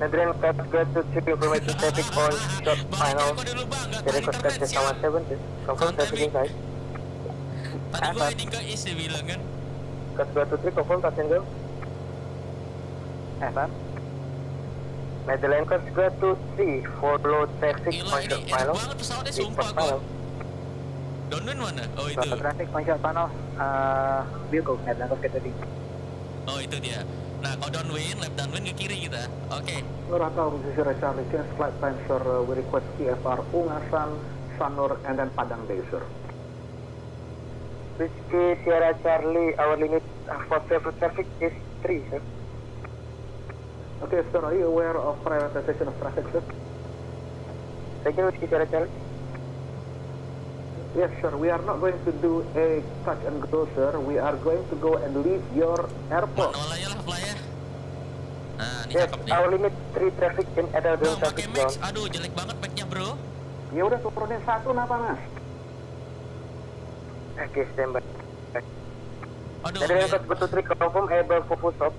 Nadran cut go to 3 information traffic on short final. Dari Koska sama 70. Confirm traffic inside. Tadi gue heading ke east bilang kan. Cut go to 3 confirm passing go. Apa? Medellin Coast go to 3 for low traffic on short final. Gila ini enak banget pesawatnya sumpah kok. Downwind mana? Oh itu traffic on short final. View go Medellin Coast ke tadi. Oh itu dia. Nah kalau downwind, left downwind ke kiri kita. Oke. Ngurah Rai Sisir Charlie Gas flight time for we request CFR Ungasan, Sanur and then Padang Desur. Whiskey Sierra Charlie, our limit for traffic is 3 sir. Okay, sir, are you aware of privatization of traffic, sir? Thank you, Mr. Charlie. Yes, sir. We are not going to do a touch and go, sir. We are going to go and leave your airport. Nah, ini yes, cakep nih. Our limit 3 traffic in Adelaide. Bro, pakai max. Aduh, jelek banget packnya, bro. Ya udah turunin satu, napa mas? Oke, standby. Aduh. Dari atas betul trik confirm able focus stop.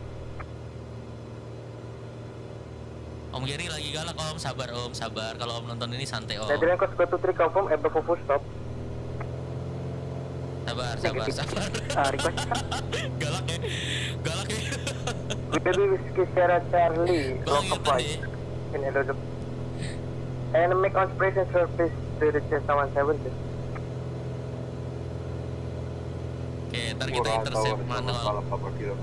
Om Gary lagi galak, Om. Sabar, Om. Sabar. Kalau Om nonton ini santai, Om. Dari angkut ke tutri confirm able focus stop. Sabar, sabar, sabar. Galak ya. Galak ya. Baby Whiskey Sierra Charlie, Rock Apart. In Aerosoft. And make on present surface to the Cessna 170. Oke, ntar kita intercept manual. Kalau Papa kira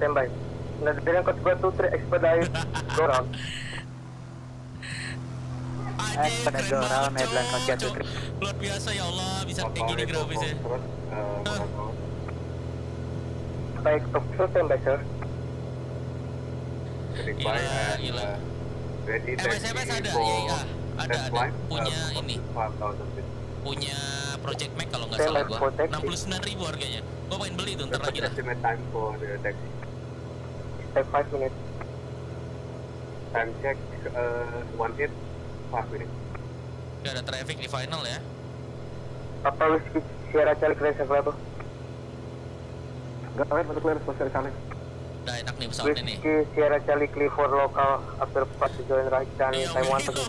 standby. Nah, dengan kode 223 expedite go round. Expedite go round, Medlan kode 223. Luar biasa ya Allah, bisa kayak gini grafisnya. Baik, standby sir. Gila. MS ada, iya. Ada, punya ini. Punya Project Mac kalau nggak salah gua. 69.000 harganya. Gua pengen beli itu ntar lagi dah. Take 5 minutes. Time check 1 minute 5 minutes. Gak ada traffic di final ya. Apa Whiskey Sierra Charlie clear available? Gak ada untuk clear posisi sana. Udah enak nih pesawatnya nih. Whiskey Sierra Charlie clear for local after pass to join right channel time 1.5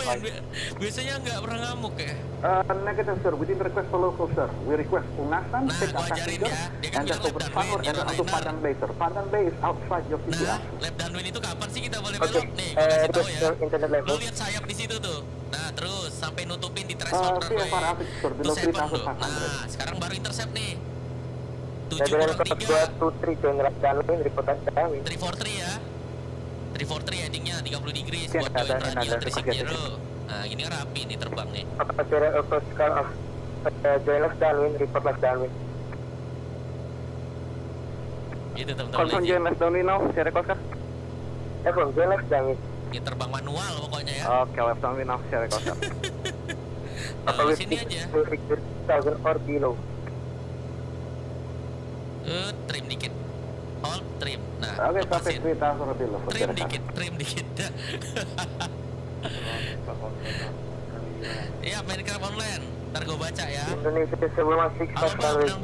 minutes. Biasanya nggak pernah ngamuk ya. Negative sir, within request follow closer. We request Ungasan, take attack leader, and the over power and onto Pandan Bay sir. Pandan Bay is outside your city. Nah, left downwind itu kapan sih kita boleh belok? Nih, gue kasih tau ya. Lo lihat sayap di situ tuh. Nah, terus sampai nutupin di threshold runway. Terus sepan lo. Nah, sekarang baru intercept nih. 7.3 343 ya. 343 headingnya 30 degree buat join radio 360. Nah, ini kan rapi nih terbang nih. Apa cara auto scan of join left downwind, report left downwind. Itu teman-teman. Confirm join left downwind now, saya record kan? Confirm join left downwind. Ini terbang manual pokoknya ya. Oke, left downwind now, saya record kan. Apa sini aja? 3000 or below. Trim dikit. Hold trim. Nah, oke, sampai 3000 or below. Trim dikit, trim dikit. Iya, Minecraft online. Ntar gue baca ya. Indonesia sebelum 6.000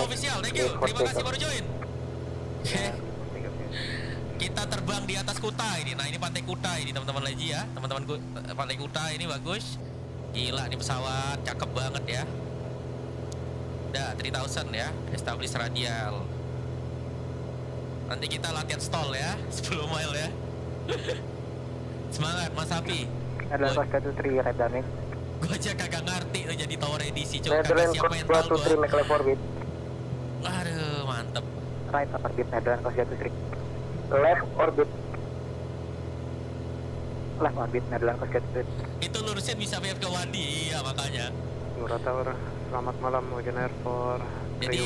official. Thank you. Terima kasih baru join. Kita terbang di atas Kutai ini. Nah, ini Pantai Kutai ini teman-teman lagi ya. Teman-teman Pantai Kutai ini bagus. Gila nih pesawat, cakep banget ya. Udah 3000 ya. Establish radial. Nanti kita latihan stall ya, 10 mile ya. Semangat Mas Hapi. Ada pas 1-3 red damage. Gua aja kagak ngerti tuh jadi tower edisi coba siapa yang tahu. 1-3 make level bit. Aduh, mantep. Right orbit Medan ke 1-3. Left orbit. Left orbit Medan ke 1-3. Itu lurusnya bisa VF ke Wadi, iya makanya. Ngurah Tower. Selamat malam ujian airport. Jadi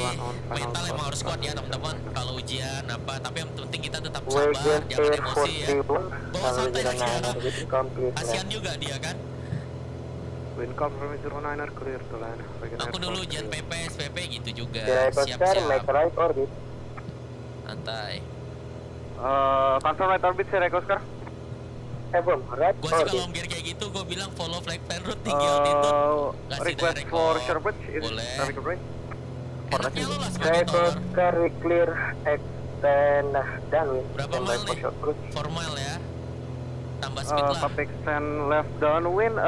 mental emang harus kuat ya teman-teman kalau ujian apa, tapi yang penting kita tetap sabar, jangan emosi ya. Bawa santai aja. Kasihan juga dia kan. Wincom from 09er clear to land. Aku dulu ujian PP, SPP gitu juga. Siap-siap. Santai. Confirm right orbit saya request sekarang. Abon, right? Gua sih kalau ngomongin kayak gitu, gua bilang follow flight plan route tinggi altitude. Request for sherbet, boleh. Enaknya lo lah sebagai tower. Carry clear, extend, downwind. Berapa mile nih? 4 mile ya. Tambah speed lah. Pop extend left downwind.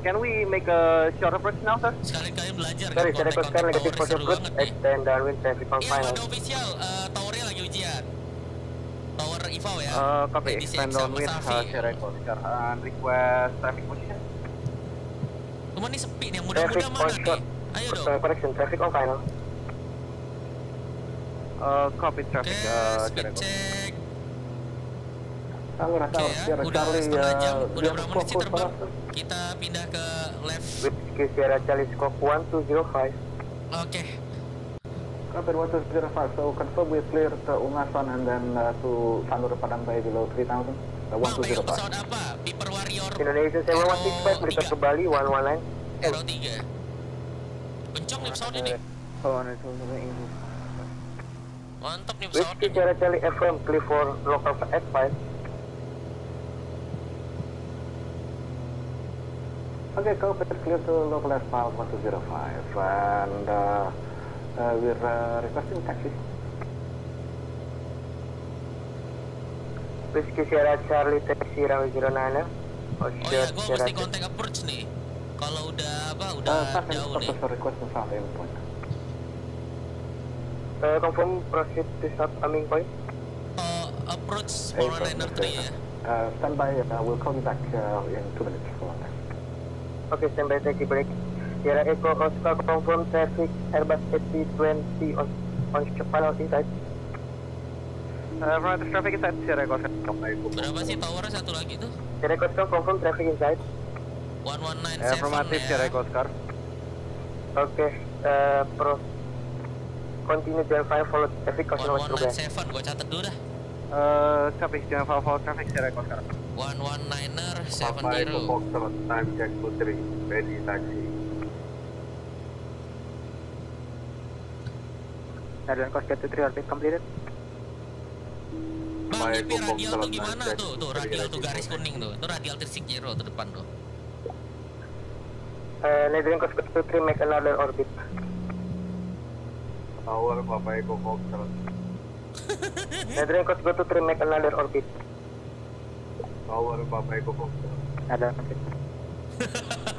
Can we make a short approach now, sir? Sekali-kali belajar kan? Request negative for sherbet, extend downwind, traffic on final. Iya, udah official, towernya lagi ujian. Tower IVAO ya. Copy extend downwind share record. Request traffic position. Cuma nih sepi nih, mudah-mudahan mana nih? Ayo dong. Correction traffic on final. Copy traffic share record. Kalau rata share Charlie ya. Udah berapa menit sih terbang? Kita pindah ke left. Whiskey Sierra Charlie scope 1205. Oke. Kabar 105, so confirm we clear to Ungasan and then to Sanur Padang Bay below 3000. Pak, pesawat apa? Piper Warrior Indonesia 716 berita ke Bali, 119 Aero 3. Bencong nih pesawat ini. Mantap nih pesawat ini. Bicara Charlie FM, clear for local flight. Oke, kau clear to local flight 105 and we're requesting taxi. Whiskey Sierra Charlie taxi Runway 09. Oh iya, gue mesti kontak approach nih. Kalau udah apa, udah jauh nih. Request start aim point. Confirm proceed to start aiming point. Approach Forerunner 3 ya. Standby, we'll call you back in 2 minutes. Oke, standby, take a break. Sierra Echo Oscar confirm traffic Airbus A320 on Kepala inside. Right, traffic inside Sierra Echo. Berapa sih towernya satu lagi tuh? Sierra Echo confirm traffic inside 119.7 affirmative ya. Sierra Echo. Oke, pro continue Jan 5 follow traffic 119.7, gua catat dulu dah. Copy, Jan 5 follow traffic Sierra Echo 119.7 time check 23, ready taxi. Jan 5 orbit completed. Bang, IP radial tuh gimana tuh? Tuh radial tuh garis kuning tuh. Itu radial 360 tuh depan tuh. Nadering Cos 23 make another orbit. Tower Papa Eko Fox. Nadering Cos 23 make another orbit. Tower Papa Eko Fox. Ada orbit.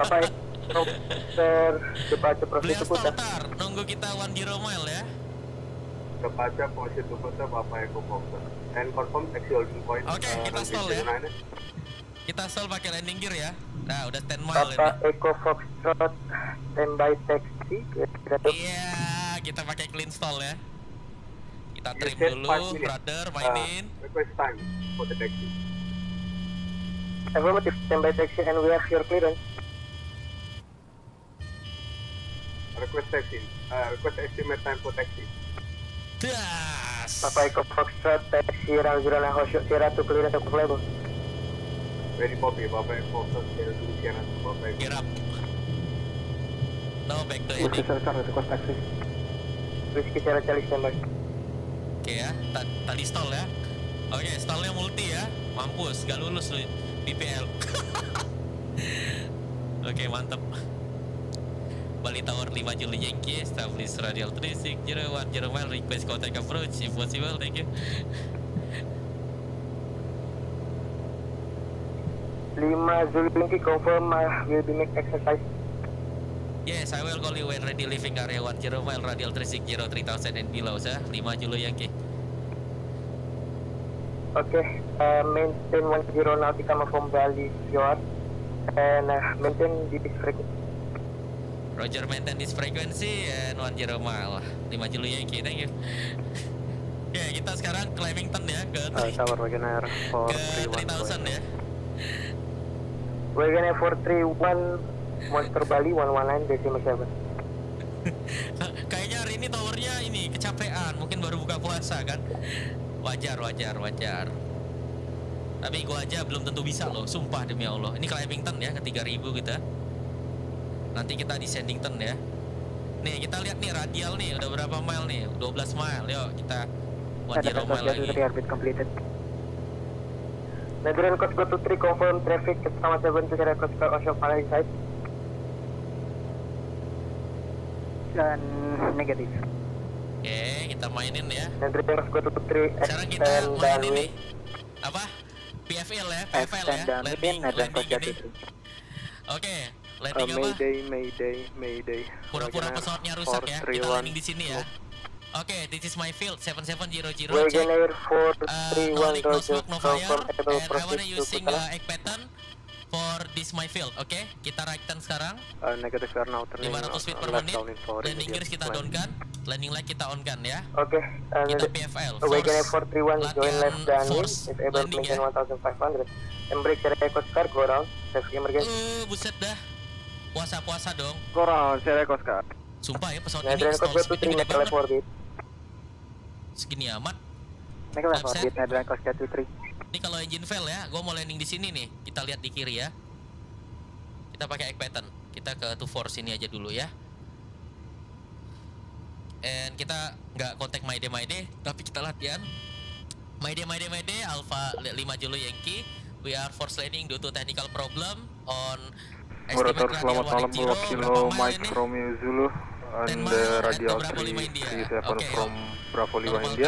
Papa Eko Fox depace proses putar. Nunggu kita 10 mile ya. Depace proses putar Papa Eko Fox. And confirm actual point. Oke, kita stall ya. Kita stall pakai landing gear ya. Nah, udah 10 mile ini. Echo Foxtrot standby taxi. Iya, kita pakai clean stall ya. Kita trim dulu, brother, mainin. Request time for the taxi. Affirmative, standby taxi and we have your clearance. Request taxi. Request estimate time for taxi. Das. Papa Eko Foxtrot taxi Rangjurana Hosho Sierra to clearance of level. Very poppy, Papa Eko Foxtrot Sierra to clearance of Papa Eko. Get up. No back to it. Whiskey Sierra Charlie request taxi. Whiskey Sierra Charlie standby. Oke ya, tadi stall ya. Oke, stallnya multi ya. Mampus, gak lulus lu BPL. Oke, mantap. Bali Tower 5 Juli Yankee, establish radial 36010 mile, request contact approach if possible, thank you. 5 Juli Yankee, confirm will be make exercise. Yes, I will call you when ready leaving area 10 mile, radial 360 3000 and below, sir. 5 Juli Yankee. Oke, maintain 10 nautical from Bali Tower and maintain this frequency. Roger, maintain this frequency and 10 mile 5 Juli Yankee, thank you. Oke, kita sekarang climbing turn ya ke tower Wagon Air 431 ya. Wagon Air 431 Monster Bali 119 decimal 7. Kayaknya hari ini towernya ini kecapean, mungkin baru buka puasa kan. Wajar. Tapi gua aja belum tentu bisa loh, sumpah demi Allah. Ini climbing turn ya ke 3000 kita. Nanti kita descending turn ya. Nih kita lihat nih radial nih udah berapa mile nih? 12 mile. Yuk kita 10 mile lagi. Nadering Cos 23 confirm traffic sama 727 request ke Osho Pala inside. Dan negatif. Oke, kita mainin ya. Nadering Cos 23. Sekarang kita main ini. Apa? PFL ya, PFL ya. Landing Nadering Cos 23. Oke. Mayday. Pura-pura pesawatnya rusak ya. Kita landing di sini ya. Oke, this is my field 7700. Check. No leak, no smoke, no fire. And I wanna using egg pattern for this my field. Oke, kita right turn sekarang. Negative turn now. 500 feet per menit. Landing gear kita down kan. Landing light kita on kan ya. Oke. Kita PFL. Wagon 431 join left landing. If able maintain 1500. Embrace request car go around. Safety emergency. Buset dah. Puasa dong. Kurang, saya rekoskan. Sumpah ya pesawat ini stall speednya gede banget. Segini amat. Naik level orbit, Nadran Cos 23. Ini kalau engine fail ya, gue mau landing di sini nih. Kita lihat di kiri ya. Kita pakai egg pattern. Kita ke 24 sini aja dulu ya. And kita nggak kontak Mayday, tapi kita latihan. Mayday, Alpha 5 Julu Yankee. We are force landing due to technical problem on Murator, selamat malam, 2 kilo Mike Romeo Zulu and the radial 337 from Bravo 5 India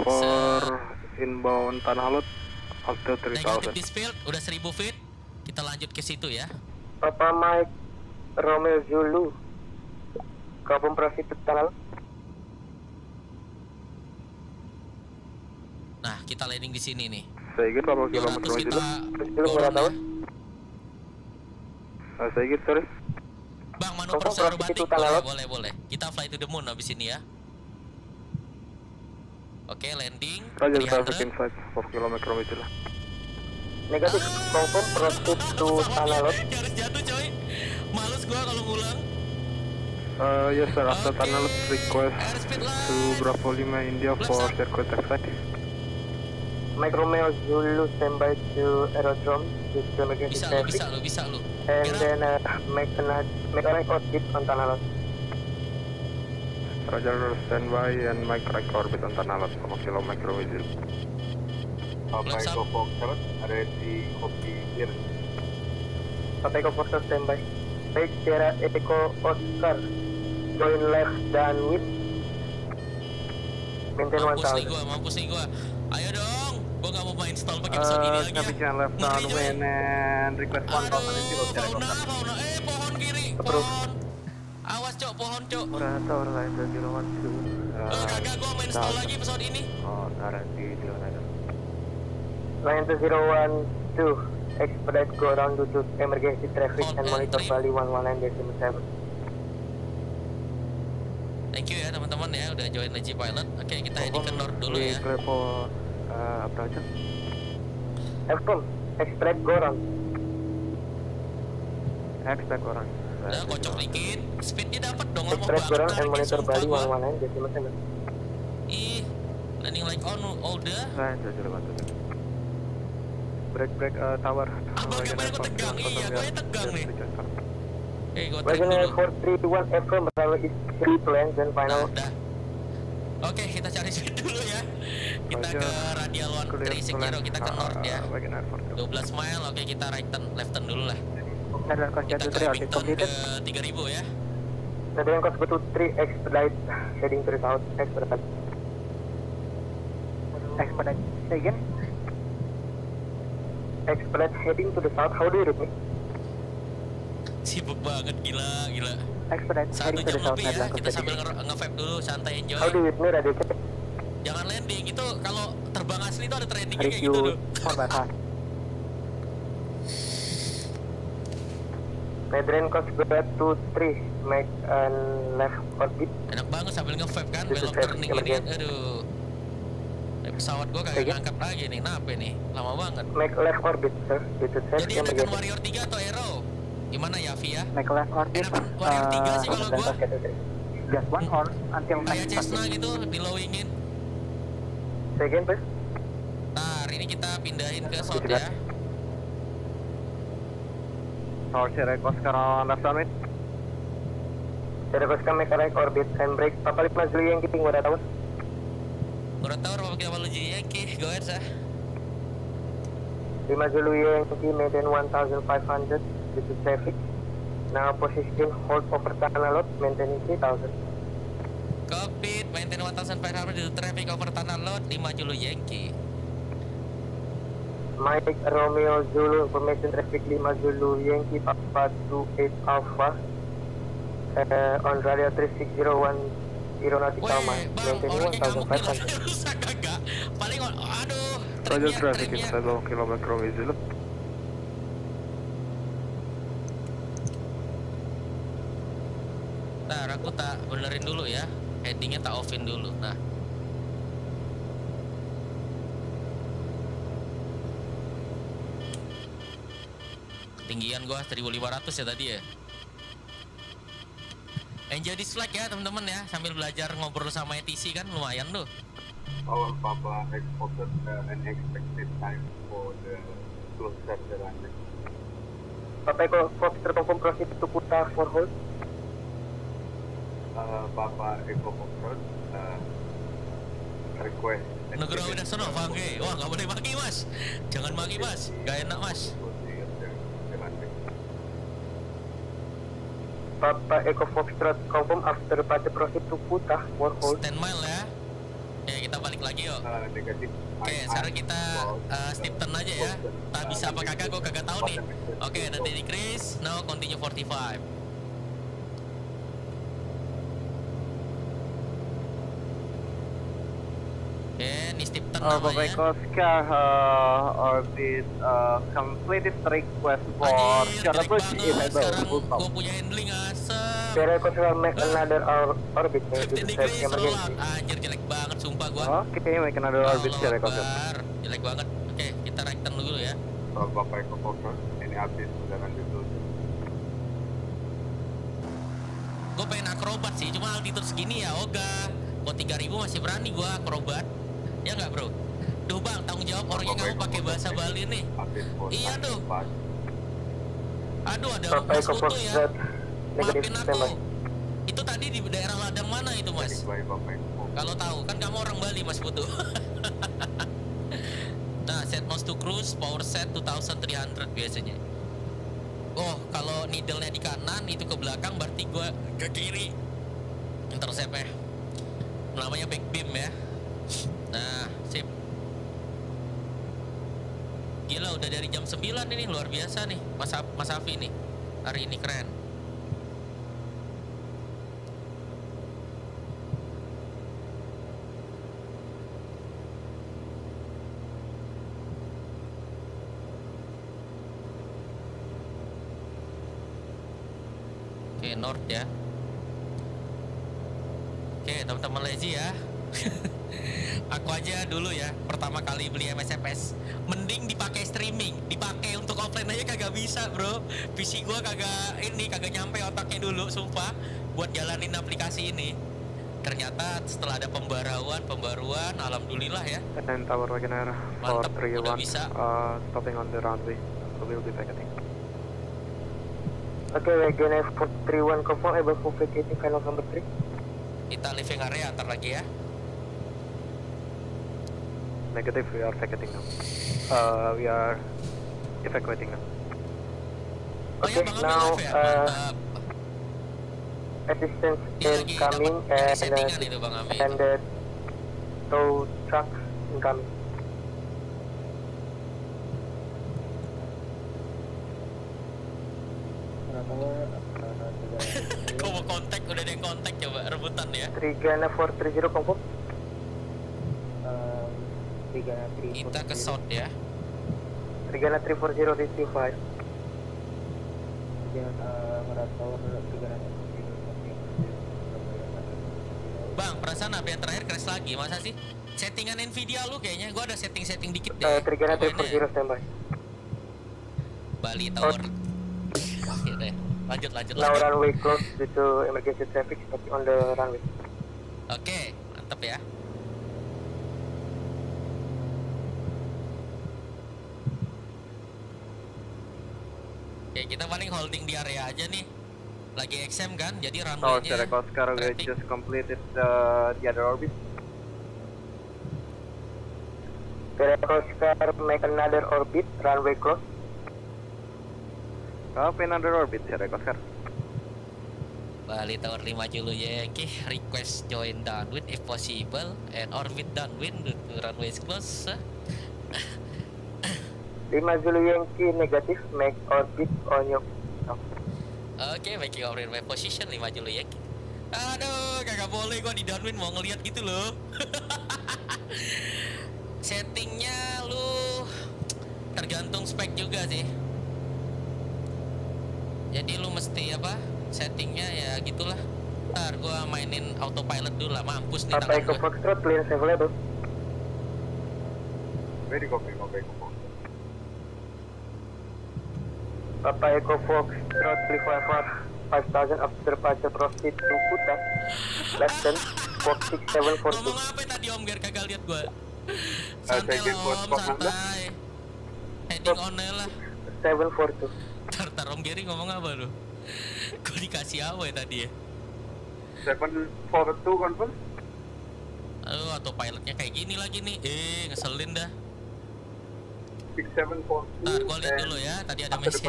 for inbound Tanah Lot after 3000 negatif field, udah 1000 feet. Kita lanjut ke situ ya. Papa Mike Romeo Zulu Kabum Pravi Tanah Lot. Nah, kita landing di sini nih. Saya ingin Bapak Kilometer Zulu. Saya ingin, sorry. Bang, manuver akrobatik boleh. Kita fly to the moon habis ini ya. Oke, landing. Roger, traffic inside 4 km lah. Negatif, confirm proceed to Tanah Lot. Harus jatuh, coy. Males gua kalau ngulang. Yes, sir. After Tanah Lot request to Bravo 5 India for circuit exit. Mike Romeo Zulu standby to aerodrome. Bisa lu. And then make an orbit on Tanah Lot. Roger, standby and make an orbit on Tanah Lot. Sama kilo Mike Romeo Zulu. Papai Go Foxer, ready copy here. Papai Go Foxer standby. Baik, Sierra Echo Oscar. Join left dan with. Maintain 1000. Mampus nih gua. Ayo dong. Gua gak mau main install pakai pesawat ini lagi. Kepikiran left down and request one community of the road. Pohon kiri. Pohon. Awas cok, pohon cok. Ngurah Tower line 012. Kagak gua main install lagi pesawat ini. Oh, taruh di line. Line 012. Expedite go around due to emergency traffic and monitor Bali 119.7. Thank you ya teman-teman ya udah join Lazy Pilot. Oke, kita ini ke north dulu ya. Approach. Expedite. Expedite go around. Udah kocok dikit. Speednya dapat dong, ngomong banget. Expedite go around and monitor Bali 119.7. Ih, landing like on older. Break tower. Abangnya baru gue tegang, iya gue tegang nih. Gue tegang dulu. 431 FM, berlalu istri plans dan final. Oke, kita cari speed dulu ya. Kita ke radial 130, kita ke north ya. 12 mile, oke kita right turn, left turn dulu lah. Kita ke big turn ke 3000 ya. Tadi yang kosong 3 expedite, heading to the south, expedite, say again. Expedite heading to the south, how do you read me? Sibuk banget, gila. Expedite heading to the south, ya, kita sambil nge-vape dulu, santai, enjoy. How do you read me, radio check? Jangan landing, itu kalau terbang asli itu ada tradingnya kayak gitu dulu. Medren cost 223, make a left orbit. Enak banget sambil nge-vape kan, belok turning ini, aduh. Pesawat gua kagak ngangkat lagi nih, kenapa nih? Lama banget. Make left orbit, sir. Jadi ada kan Warrior 3 atau Aero? Gimana ya, Yafi ya? Make left orbit. Warrior 3 sih kalau gua. Just one or until kayak Cessna gitu, di lowingin. Second, please. Nah, ini kita pindahin ke south ya. South Sierra Oscar left summit. Sierra Oscar make right orbit and break. Papa Lima Zulu yang kiting udah tahu. Ngurah Tower, Bapak Kilometer Zulu Yankee, go ahead, sir. 5 Zulu Yankee, maintain 1500, this is traffic. Now position hold over Tanah Lot, maintaining 3000. Copy, maintain 1500, this is traffic over Tanah Lot, 5 Zulu Yankee. Mike Romeo Zulu, information traffic 5 Zulu Yankee, Papa 28 Alpha. On radio 3601. Ironatik sama, maintain 1500. Rusak kagak, paling aduh. Roger, traffic inside 1 km Zulu. Nah, aku tak benerin dulu ya, headingnya tak offin dulu. Nah, ketinggian gua 1500 ya tadi ya. Enjoy this flight ya teman-teman ya, sambil belajar ngobrol sama ETC kan lumayan tuh. Our Papa has offered an expected time for the closure of the runway. Papa Eko, for Peter Toko crossing to Kuta for hold. Papa Eko Pokros request. Negara udah sono pakai. Wah, nggak boleh pakai mas. Jangan pakai mas, nggak enak mas. Papa Eko Foxtrot confirm after pada proceed to Kuta for hold. Standby ya. Ya kita balik lagi yuk. Oke, sekarang kita steep turn aja ya. Tak bisa apa kagak, gue kagak tahu nih. Oke, nanti decrease, now continue 45. Okay, ini steep turn namanya. Bapak Eko, Sky Orbit completed request for shuttle available. Gue punya handling asem. Bapak Eko sudah make another orbit. Anjir, jelek banget, sumpah gue. Oke, make another orbit, Bapak Eko. Jelek banget. Oke, kita right turn dulu ya. Bapak Eko Fokus, ini update sudah lanjut dulu. Gue pengen akrobat sih, cuma altitude segini ya, Oga. Kok 3000 masih berani gue akrobat. Ya nggak bro, duh bang tanggung jawab orangnya kamu pakai bahasa Bali nih. Iya tuh. Aduh ada mas Kutu ya. Maafin aku. Itu tadi di daerah ladang mana itu mas? Kalau tahu kan kamu orang Bali mas Kutu. Nah set nose to cruise power set 2300 biasanya. Oh kalau needle-nya di kanan itu ke belakang berarti gue ke kiri. Intercept ya. Namanya back beam ya. Nah, sip. Gila udah dari jam 9 ini, luar biasa nih Mas Afi nih. Hari ini keren. Oke, north ya. Oke, teman-teman lazy ya. Aku aja dulu ya, pertama kali beli MSFS mending dipakai streaming, dipakai untuk offline aja kagak bisa bro. PC gua kagak ini, kagak nyampe otaknya dulu sumpah buat jalanin aplikasi ini. Ternyata setelah ada pembaruan alhamdulillah ya. And Tower Wagoner mantap, udah bisa stopping on the runway, we'll be packeting. Oke, Wagoner 431 confirm able for vacating final number 3. Kita living area antar lagi ya. Negative, we are vacating now. We are evacuating now. Okay, now assistance is coming and the tow truck incoming. Kau mau kontak, udah ada yang kontak coba rebutan ya. 39430 confirm. Kita ke shot ya. 39340 receive 5. Bang, perasaan apa yang terakhir crash lagi, masa sih? Settingan Nvidia lu kayaknya, gua ada setting-setting dikit deh. 39340 standby. Bali Tower. Oke deh, lanjut. Now runway close due to emergency traffic, stop on the runway. Oke, mantap ya. Oke, kita paling holding di area aja nih. Lagi XM kan, jadi runway-nya. Oh, sekarang we just completed the other orbit. Sekarang make another orbit, runway close. Oh, another orbit, Sekarang. Bali Tower 5 dulu ya, okay. Request join downwind if possible and orbit downwind, runway close. 5 Zulu Yankee negatif, make orbit on your no. Oke, making orbit my position 5 Zulu Yankee. Aduh, kagak boleh gua di downwind mau ngelihat gitu loh. Settingnya lu tergantung spek juga sih. Jadi lu mesti apa? Settingnya ya gitulah. Ntar gua mainin autopilot dulu lah, mampus nih tangan gua. Apa Foxtrot clear available? Very copy, Papa Eko Fox, Road 354, 5000 after departure proceed to Kuta, left turn. 46 746. Ngomong apa tadi Om, biar kagak lihat gua. Santai Om, santai. Heading on lah 742. Ntar Om Gary ngomong apa lu? Gua dikasih apa ya tadi ya? 742 confirm. Aduh, atau pilotnya kayak gini lagi nih. Ngeselin dah. 6742. Ntar gua lihat dulu ya, tadi ada message.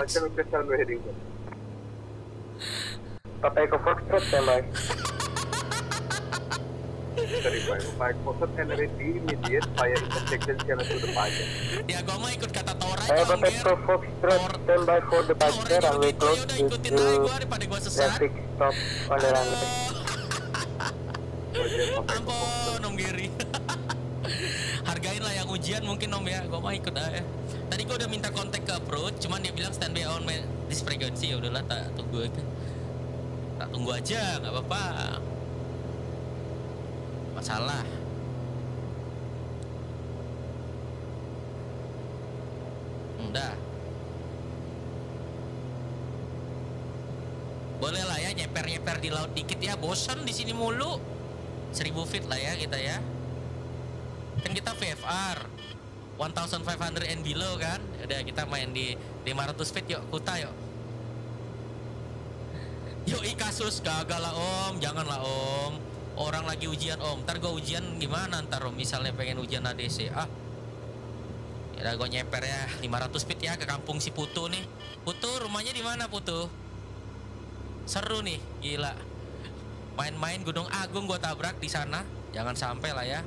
Pakai cover strut standby. Ya gua mau ikut kata Tora aja. Pakai cover strut standby for the departure and we close to traffic stop on the runway. Ampun Om Giri. Hargain lah yang ujian mungkin Om ya. Gua mau ikut aja. Tadi gua udah minta kontak ke approach, cuman dia bilang standby on this frequency. Ya udahlah, tak tunggu aja. Tunggu aja, nggak apa-apa, masalah. Udah, boleh lah ya nyeper-nyeper di laut dikit ya, bosan di sini mulu. 1000 feet lah ya kita ya, kan kita VFR 1500 and below kan. Udah kita main di 500 feet yuk, Kuta yuk. Yoi kasus, gagal lah Om, janganlah Om. Orang lagi ujian Om, ntar gue ujian gimana ntar Om, misalnya pengen ujian ADC. Ah, yaudah gue nyeper ya, 500 feet ya ke kampung si Putu nih. Putu, rumahnya di mana Putu? Seru nih, gila. Main-main Gunung Agung gue tabrak di sana, jangan sampai lah ya.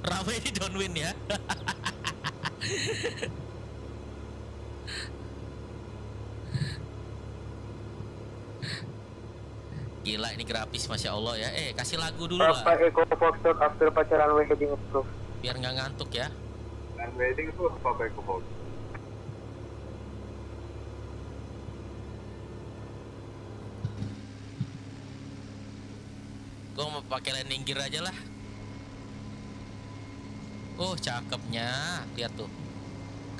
Ramai di downwind ya. Gila ini grafis, Masya Allah ya. Kasih lagu dulu lah. Eko Foxtrot after pacaran runway heading approve. Biar nggak ngantuk ya. Runway heading itu apa Eko Foxtrot? Gue mau pakai landing gear aja lah. Cakepnya. Lihat tuh.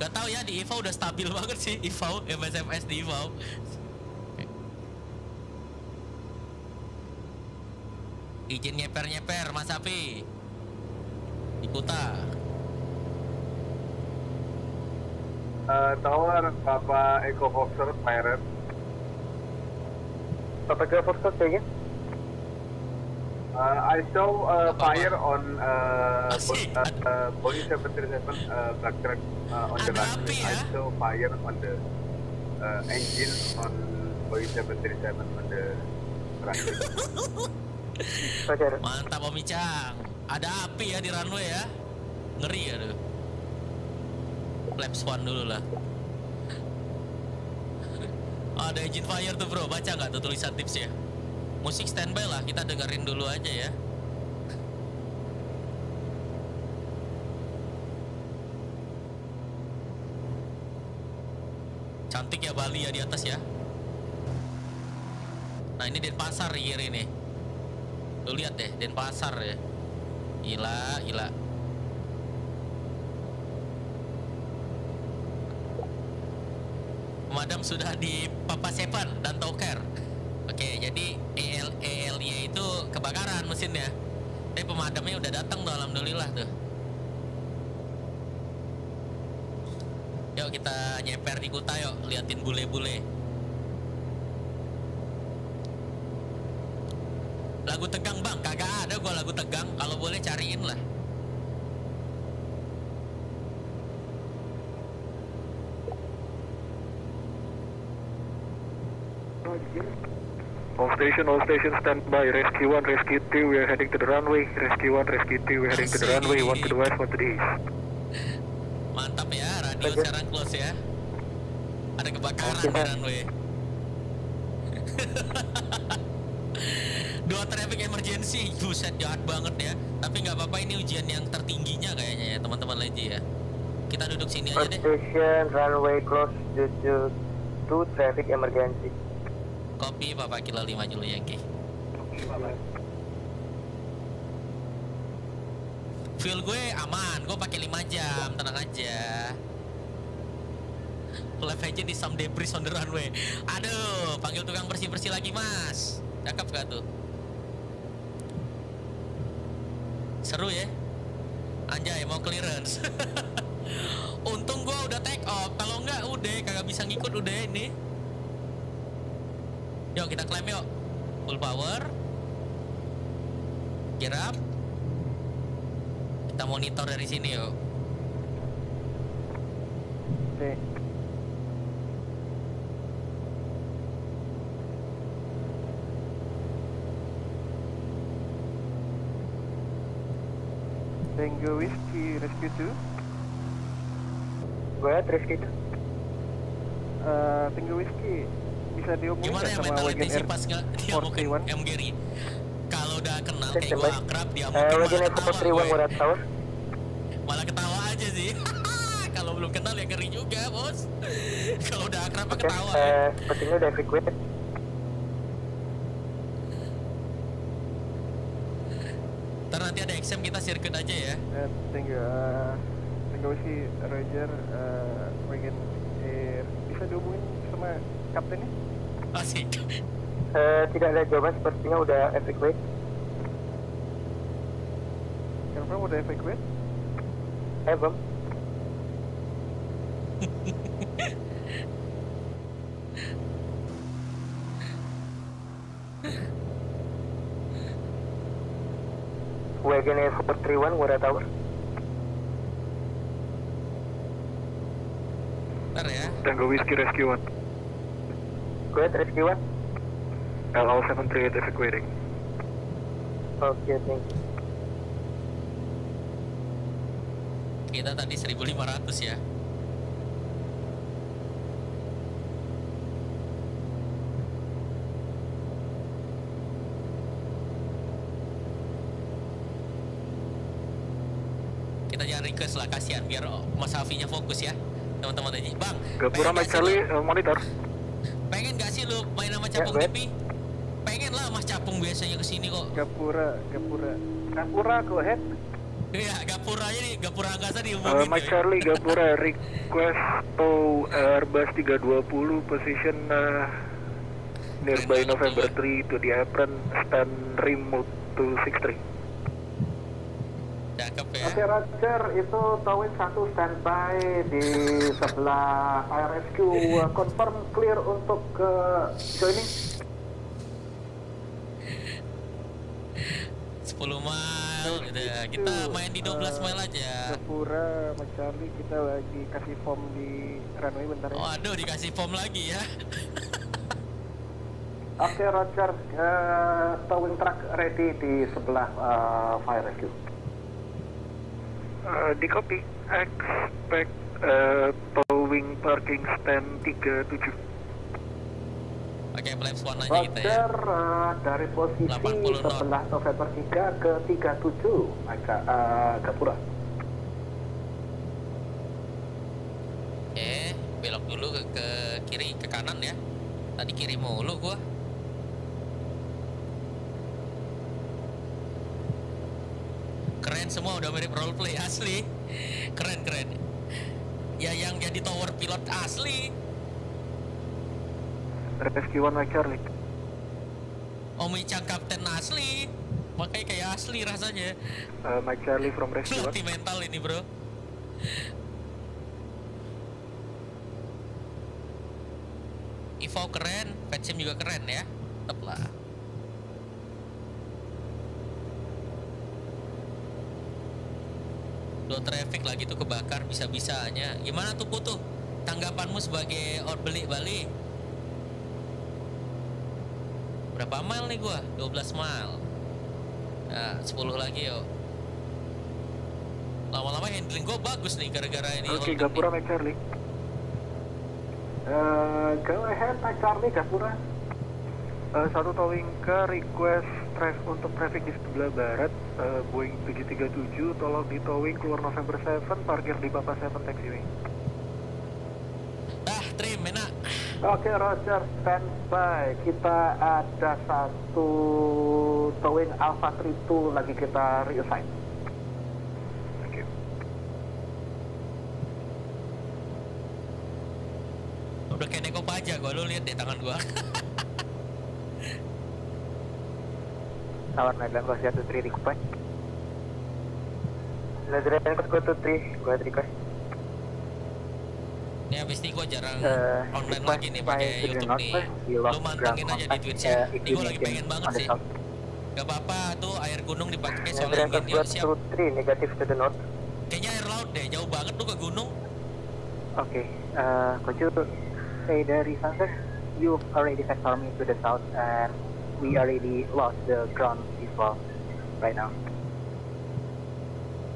Gak tau ya, di IVAO udah stabil banget sih. IVAO, MSMS di IVAO. Izin nyeper-nyeper Mas Api di Kuta. Tower Papa Eko Foxer Pirate. Papa Eko Foxer ya? I saw fire on Boeing 737 structure on the runway. I saw fire on the engine on Boeing 737 on the runway. Mantap Om Icang. Ada api ya di runway ya. Ngeri ya tuh. Flaps 1 dulu lah. Ada engine fire tuh bro. Baca nggak tuh tulisan tips ya? Musik standby lah, kita dengerin dulu aja ya. Cantik ya Bali ya di atas ya. Nah ini Denpasar kiri nih. Lu lihat deh Denpasar ya. Gila, gila. Pemadam sudah di Papa Sepan dan Toker. Oke, jadi ELY itu kebakaran mesinnya. Tapi pemadamnya udah datang tuh, alhamdulillah tuh. Yuk kita nyeper di Kuta yuk, liatin bule-bule. Lagu tegang bang, kagak ada gua lagu tegang. Kalau boleh cariin lah. All station standby. Rescue 1, Rescue 2, we are heading to the runway. Rescue 1, Rescue 2, we are heading to the runway. One to the west, one to the east. Mantap ya, radio sekarang close ya. Ada kebakaran di runway. 2 traffic emergency, buset jahat banget ya. Tapi nggak apa-apa, ini ujian yang tertingginya kayaknya ya teman-teman Lazy ya. Kita duduk sini aja deh. Station runway close due to 2 traffic emergency. Kopi Bapak Kilo 5 Juli Yankee. Fuel gue aman, gue pakai 5 jam, tenang aja. Left aja di some debris on the runway. Aduh, panggil tukang bersih-bersih lagi, Mas. Cakep gak tuh? Seru ya? Anjay, mau clearance. Untung gua udah take off. Kalau enggak, udah kagak bisa ngikut udah ini. Yuk kita klaim yuk. Full power. Gear up. Kita monitor dari sini yuk. Oke. Tango Whiskey Rescue 2. Go ahead, Rescue 2. Tango Whiskey bisa dihubungin gimana ya mentality sih pas diamukin MGRI? Kalau udah kenal kayak gue akrab, diamukin malah ketawa gue. Malah ketawa aja sih. Kalau belum kenal ya ngeri juga, bos. Kalau udah akrab mah ketawa. Sepertinya udah frequent. Ntar nanti ada exam kita sirkuit aja ya. Thank you. Thank you sih Roger. Bagian air bisa dihubungin sama kaptennya? Asik. Tidak ada jawaban, sepertinya udah evacuate. Kenapa udah evacuate? Belum. Wagon Air 431, Ngurah Tower. Bentar ya. Tango Whiskey Rescue 1. Go ahead, Rescue 1. LO 738 evacuating. Oke, thank you. Kita tadi 1500 ya. Request lah, kasihan biar Mas Hafinya fokus ya teman-teman tadi. Bang, Gapura Mas Charlie monitor. Pengen gak sih lu main sama Capung ya, TV? Pengen lah, Mas Capung biasanya kesini kok. Gapura go ahead. Iya, Gapura aja nih, Gapura angkasa dihubungin. Mas Charlie, Gapura request to Airbus 320 position nearby November 3 to the apron stand remote 263. Cakep ya. Oke, Roger, itu Towin 1 standby di sebelah IRSQ. Confirm clear untuk ke joining. 10 mile, udah kita main di 12 mile aja. Gapura, Mas Charlie, kita lagi kasih form di runway bentar ya. Waduh, dikasih form lagi ya. Oke, Roger, Towin truck ready di sebelah IRSQ. Di copy, expect towing parking stand 37. Oke, flaps 1 aja kita ya. Dari posisi 80, sebelah November 3 ke 37, agak Gapura. Oke, belok dulu ke kiri, ke kanan ya. Tadi kiri mulu gua. Keren semua, udah mirip roleplay asli. Keren ya yang jadi tower pilot asli. Rescue 1 Mike nih. Om Icang kapten asli. Makanya kayak asli rasanya. Mike Charlie from Rescue 1. Sentimental ini, bro. IVAO keren, Petsim juga keren ya. Tetep lah. Low traffic lagi tuh kebakar bisa-bisanya. Gimana tuh Putu? Tanggapanmu sebagai Orbelik Bali? Berapa mile nih gua? 12 mile. Nah, 10 lagi yuk. Lama-lama handling gua bagus nih gara-gara ini. Oke, Gapura Mike Charlie. Go ahead Mike Charlie, Gapura. Satu towing ke request untuk traffic di sebelah barat, Boeing 737, tolong ditowing keluar November 7, parkir di Bapak 7 taxiway. Trim, enak. Oke, Roger, standby. Kita ada satu towing Alpha 32 lagi kita reassign. Thank you. Udah kayak neko baja gue, lu lihat deh tangan gue. Tawar Nadlan Kos 1-3 request Nadlan Kos 1-3, gue request. Ini abis ini gue jarang online lagi nih pakai YouTube nih. Lu mantengin aja di Twitch ya. Ini gue lagi pengen banget sih. Gak apa-apa tuh air gunung dipakai soalnya gini ya, siap. Negatif to the north. Kayaknya air laut deh, jauh banget tuh ke gunung. Oke, Kocu, say dari Sunset, you already have army to the south and we already lost the ground before right now.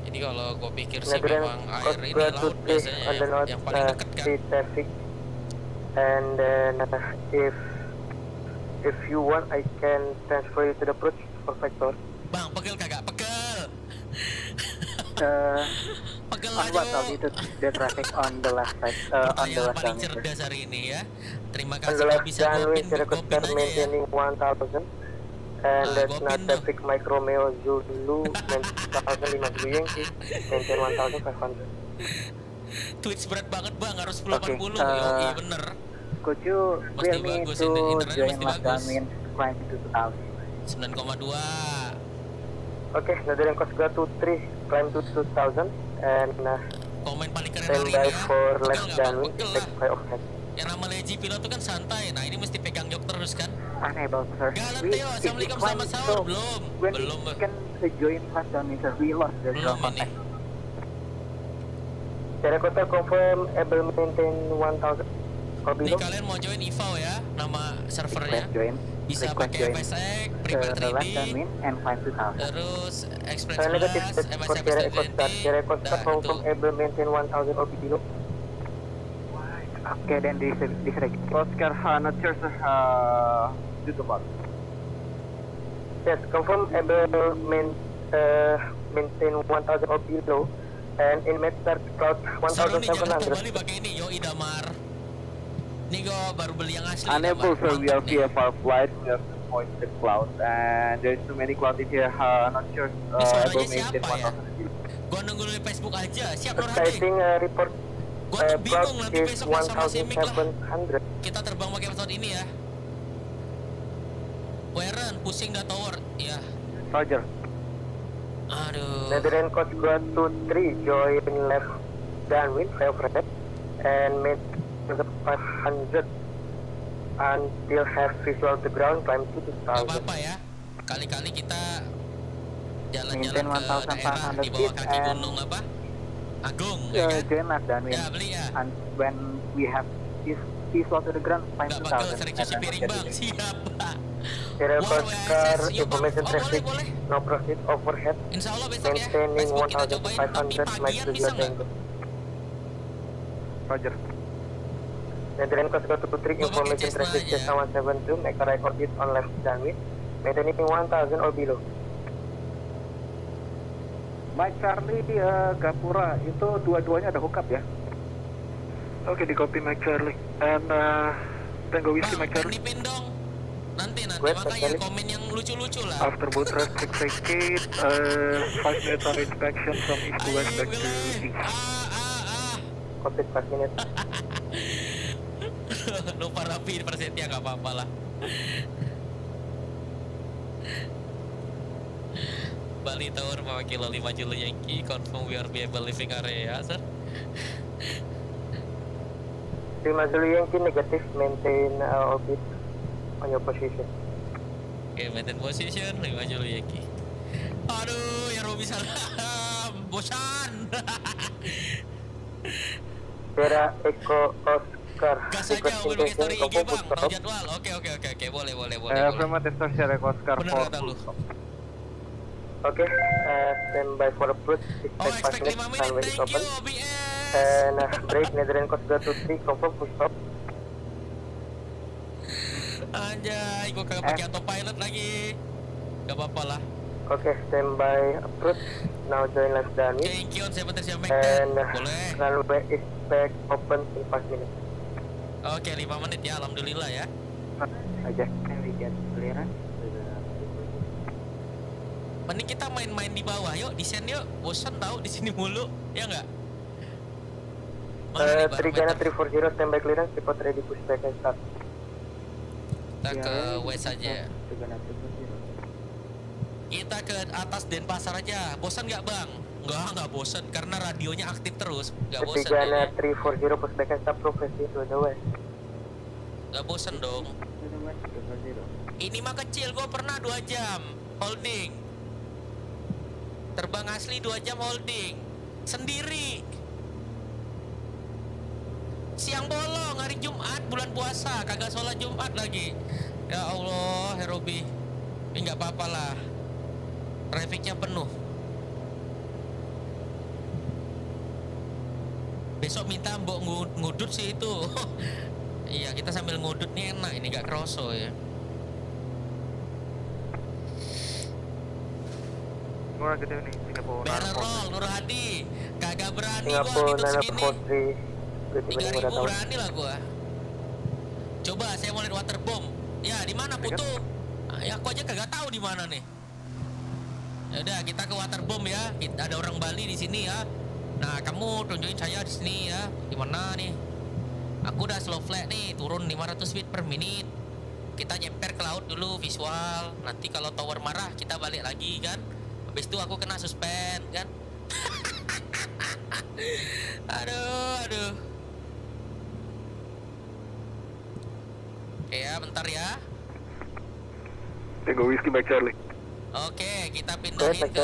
Jadi kalau gue pikir sih memang air ini laut biasanya yang paling dekat kan. And then if you want I can transfer you to the approach for vector. Bang, pegel kagak? Pegel! Pegel aja. What altitude the traffic on the last side? On the last paling cerdas hari ini ya. Terima kasih udah bisa ngopin aja ya. And that's not traffic micro mail dulu 9.500 yang sih, 9.500. Twitch berat banget bang, harus 80. Iya bener. Could you clear me to join Mas Damin flight to south? 9,2. Oke, Nadal yang cost 223, climb to 2000 and komen paling keren hari ini for left downwind take flight off head. Yang nama Lazy Pilot itu kan santai, nah ini mesti pegang jok terus kan? Aneh banget sir. Galat Teo, assalamualaikum selamat sahur, belum? Belum kan join Mas Damin sir, we lost the ground contact. Terakota confirm able maintain 1000. Ini kalian mau join IVAO ya, nama servernya. Bisa pakai MSX, private trading, terus express plus, MSX express trading. Oke, dan disrek. Oscar Hanat Church Dutobar. Yes, confirm able maintain 1000 or below and in met start cloud 1700. Kembali pakai ini, yo Idamar. Ini gue baru beli yang asli. Unable sir, we are VFR flight. We have to point the cloud and there's too many clouds in here. Not sure. Ini suaranya siapa ya? Gue nunggu di Facebook aja. Siap Nur Hadi. Gue tuh bingung nanti besok pas sama Simik lah. Kita terbang pakai pesawat ini ya. Weren, pusing dah tower. Ya. Roger. Aduh. Netherlands code 223 join left downwind overhead and mid 500 until have visual to ground climb to 2000. Apa-apa ya, kali-kali kita jalan-jalan ke daerah di bawah kaki gunung apa? Agung, ya kan? Ya, beli ya. And when we have visual to the ground climb to 2000. Gak bakal sering cuci piring bang, siap pak. War WSS, yuk bang, boleh-boleh. No proceed overhead, maintaining 1500 miles to the ground. Roger. Netherlands Coast 223 information traffic just 172 make a record it on left downwind maintaining 1000 or below. Mike Charlie Gapura itu dua-duanya ada hookup ya. Oke, di copy Mike Charlie and Tango Whiskey Mike Charlie. Dipin dong. Nanti makanya komen yang lucu-lucu lah. After boot rest 668 5 meter inspection from east to west back to east. Copy 5 minutes. Lupa rapi persetia gak apa-apa lah. Bali Tower mewakili 5 Juli Yankee confirm we are able living area sir. 5 Juli Yankee negative maintain orbit on your position. Oke, maintain position 5 Juli Yankee. Aduh ya Robi salam bosan. Vera Eko Os gas aja belum story IG bang, mau jadwal. Oke, boleh. Affirmative sir, share Oscar for. Oke, standby for approach. Expect 5 menit, thank you OBS. Nah, break Netherlands Coast 223, confirm push stop. Anjay, gua kagak pakai autopilot lagi. Gak apa-apa lah. Oke, standby approach. Now join left downwind. Thank you, 737 make that. Boleh. Runway is back open in 5 minutes. Oke, 5 menit ya, alhamdulillah ya. Aja, lihat clearan. Mending kita main-main di bawah, yuk, desain yuk. Bosan tahu di sini mulu, ya nggak? Trigana 340 standby clearance, report ready pushback and start. Kita ke west aja. Kita ke atas Denpasar aja. Bosan nggak bang? Nggak bosan karena radionya aktif terus. Nggak bosan. Trigana 340 pushback and start proceed to the west. Nggak bosan dong. Ini mah kecil, gue pernah 2 jam holding. Terbang asli 2 jam holding. Sendiri. Siang bolong, hari Jumat, bulan puasa. Kagak sholat Jumat lagi. Ya Allah, Herobi. Ini nggak apa-apa lah. Trafficnya penuh. Besok minta mbok ngudut sih itu. Iya, kita sambil ngudut nih enak. Ini nggak kroso ya. Ngurah Gede nih, Singapura. Barrel roll, Nur Hadi. Kagak berani gua hidup segini. 3000 berani lah gua. Coba saya mau lihat waterbomb. Ya, di mana Putu? Ya, aku aja kagak tahu di mana nih. Ya udah, kita ke waterbomb ya. Ada orang Bali di sini ya. Nah, kamu tunjukin saya di sini ya. Di mana nih? Aku udah slow flight nih, turun 500 feet per menit. Kita nyemper ke laut dulu visual. Nanti kalau tower marah kita balik lagi kan. Habis itu aku kena suspend kan. aduh oke ya, bentar ya. Tango Whiskey Mike Charlie. Oke, kita pindahin ke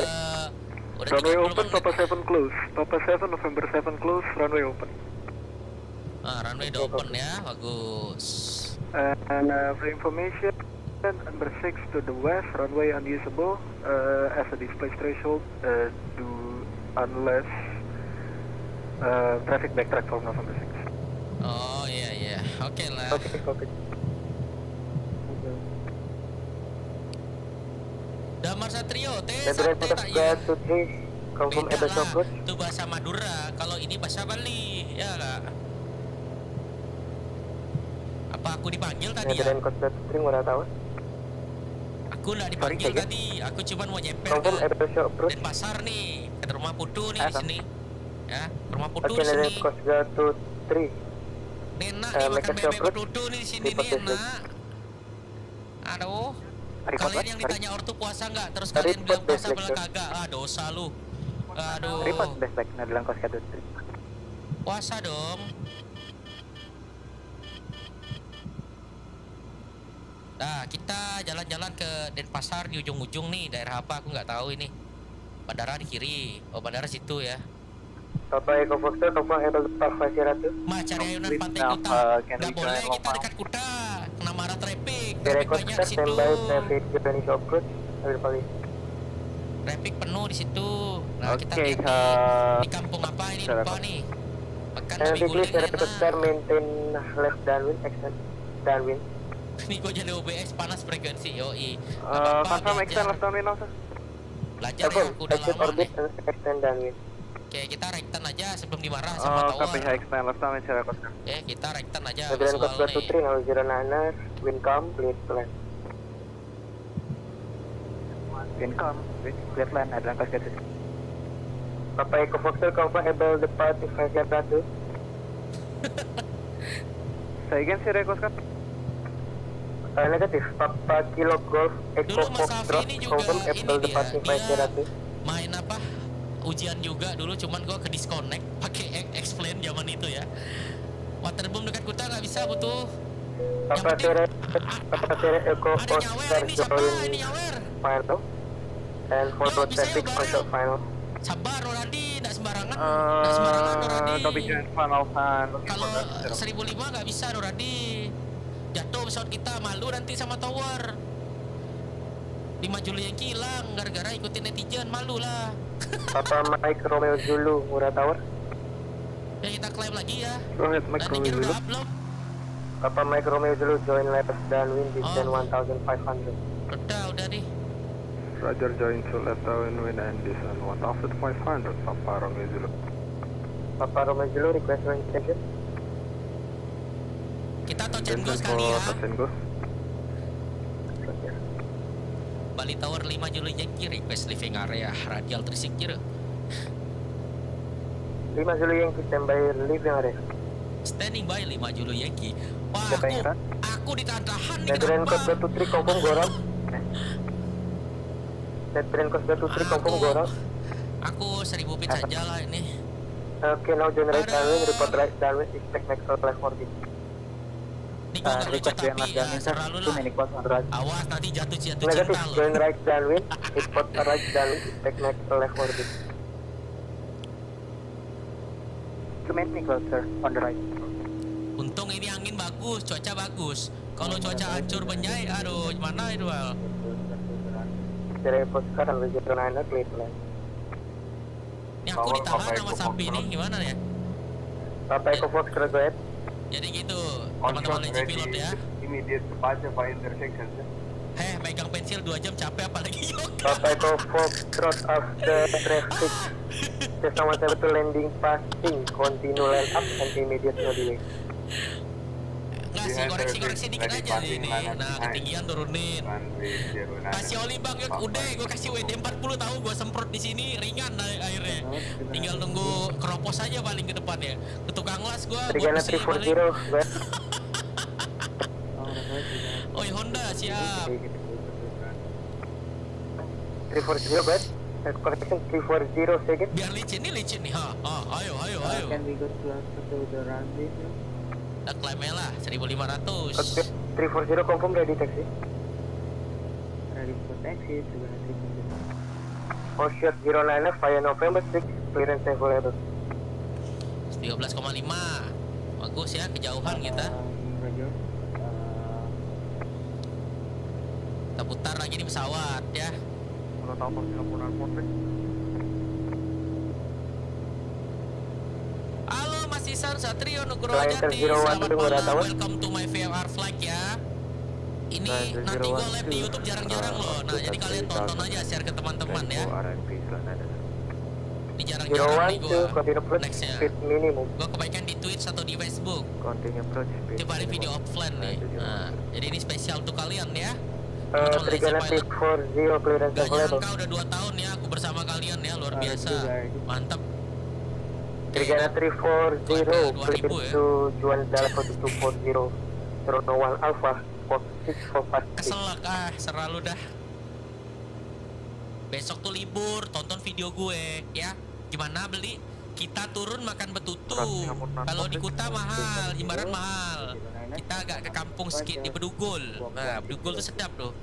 runway open, Papa 7 close. Papa 7 November 7 close, runway open. Runway udah open ya, bagus. And for information, number 6 to the west, runway unusable as a display threshold unless traffic backtrack from November 6. Oh iya, yeah. Oke lah. Okay. Damar Satrio, itu bahasa Madura, kalau ini bahasa Bali, ya lah. Apa aku dipanggil tadi ya? Aku nggak dipanggil tadi, aku cuma mau nyemper ke Denpasar nih, ke rumah Putu nih di sini. Ya, rumah Putu di sini. Nenak nih makan bebek Putu nih di sini nih, enak. Aduh, kalian yang ditanya ortu puasa nggak, terus kalian bilang puasa bilang kagak, ah dosa lu. Aduh. Puasa dong. Nah, kita jalan-jalan ke Denpasar di ujung-ujung nih, daerah apa aku nggak tahu ini. Bandara di kiri. Oh, bandara situ ya. Bapak Eko Foster, Bapak Eko Foster, Ma, cari ayunan pantai Kuta. Nggak boleh, kita dekat Kuta. Kena marah traffic. Banyak di situ. Traffic penuh di situ. Nah, kita lihat di kampung apa ini, lupa nih. Pekan Nabi Guling enak. Ini gue jadi OBS panas frekuensi yoi. Pasang extend left downwind langsung. Belajar ya, udah lama nih. Extend downwind. Oke, kita rektan aja sebelum dimarah sama tower. KPH extend left downwind secara kosong. Oke, kita rektan aja visual nih. Wind come, clear land, ada langkah ke sini. Bapak Eko Foxer, Bapak Abel Departure 501. Saya ingin si rekoskan negatif, Papa Kilo Golf Eko Foxtrot Confirm Apple Departure 500. Main apa? Ujian juga dulu, cuman gua ke disconnect pakai explain zaman itu ya. Waterbomb dekat Kuta nggak bisa butuh. Papa Sere Eko Foxtrot join final and photo traffic untuk final. Sabar Rolandi, nggak sembarangan Rolandi. Kalau 1005 nggak bisa Rolandi. Jatuh pesawat kita, malu nanti sama tower. 5 Juli yang hilang gara-gara ikutin netizen, malu lah. Papa Mike Romeo Zulu, Ngurah Tower. Ya kita klaim lagi ya. Papa Mike Romeo Zulu join left downwind descend 1500. Udah nih. Roger join to left downwind and descend 1500. Papa Romeo Zulu request range station. Kita touch and go sekali ya. Bali Tower 5 Juli Yankee request living area radial 360. 5 Zulu Yankee, standby relief yang ada. Standing by 5 Zulu Yankee. Wah, aku ditahan-tahan nih. Netbrand Code 23 Kompong Gorong. Netbrand Code 23 Kompong Gorong. Aku 1000 feet saja lah ini. Oke, now generate downwind, report right downwind, expect max left 40. Request yang ada message to many quad on right. Awas tadi jatuh jatuh. Negatif, join right downwind, report right downwind, expect max left 40. Closer, on the right. Untung ini angin bagus, cuaca bagus. Kalau cuaca hancur penjai, aduh mana itu al? Dari poskat sampai ke mana klik lah. Ini aku ditahan sama sapi ini gimana ya? Sampai ke poskat gue. Jadi gitu, teman-teman Lazy Pilot ya. Immediate departure by intersection. Heh, megang pensil 2 jam capek apalagi yoga. Sampai ke poskat after traffic. Sama saya betul landing passing, continue land up and immediate no delay. Nggak sih, koreksi-koreksi dikit aja ini. Nah, ketinggian turunin. Kasih oli bang, ya udah gue kasih WD-40 tahu gue semprot di sini ringan airnya. Tinggal nunggu keropos aja paling ke depan ya. Ke tukang las gue. 340 gue. Oi Honda siap. 340 gue. Correction 340 second. Biar licin nih, ayo. Can we go closer to the runway? Kita climb lah, 1500. Oke, 340 confirm ready taxi. Ready for taxi, 200. Ocean 09 via November 6, clearance available. 13,5. Bagus ya, kejauhan kita. Kita putar lagi di pesawat ya. Tahu persilapunan konflik. Halo Mas Isan Satrio Nugroho Jati, selamat malam, welcome to my VFR flight ya. Ini nanti gue live di YouTube jarang-jarang loh. Nah jadi kalian tonton aja, share ke teman-teman ya. Ini jarang-jarang nih gue nextnya. Gue kebaikan di Twitch atau di Facebook. Coba di video offline nih. Nah jadi ini spesial untuk kalian ya. Trigonometry 40 clearance available. Gak udah 2 tahun ya aku bersama kalian ya, luar biasa, mantap. Trigonometry 40 clearance to Juan Dala 4240 Tronowan Alpha 4645. Keselak ah, selalu dah. Besok tuh libur, tonton video gue ya. Gimana beli? Kita turun makan betutu. Kalau di Kuta mahal, Jimbaran mahal. Kita agak ke kampung sedikit di Bedugul. Nah, Bedugul tuh sedap loh.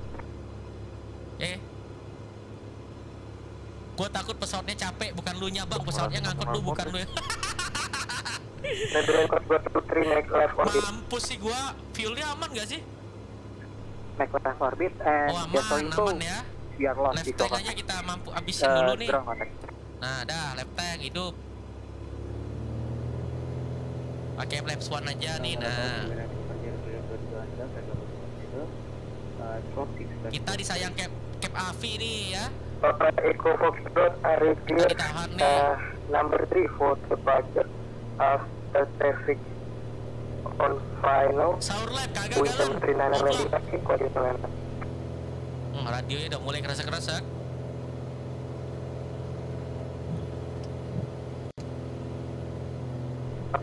Gua takut pesawatnya capek, bukan lu nya bang, pesawatnya ngangkut lu bukan lu ya. Mampus sih gua, fuelnya aman gak sih? Naik left orbit and aman ya. Biar lost left tank aja kita mampu habisin dulu nih. Nah, dah left tank hidup. Pakai flaps one aja nih, nah. Kita disayang cap Avi nih ya. Eco Fox Road are clear. Number 3 for departure after traffic on final. Sour lab kagak galon. Radionya udah mulai kerasa-kerasa.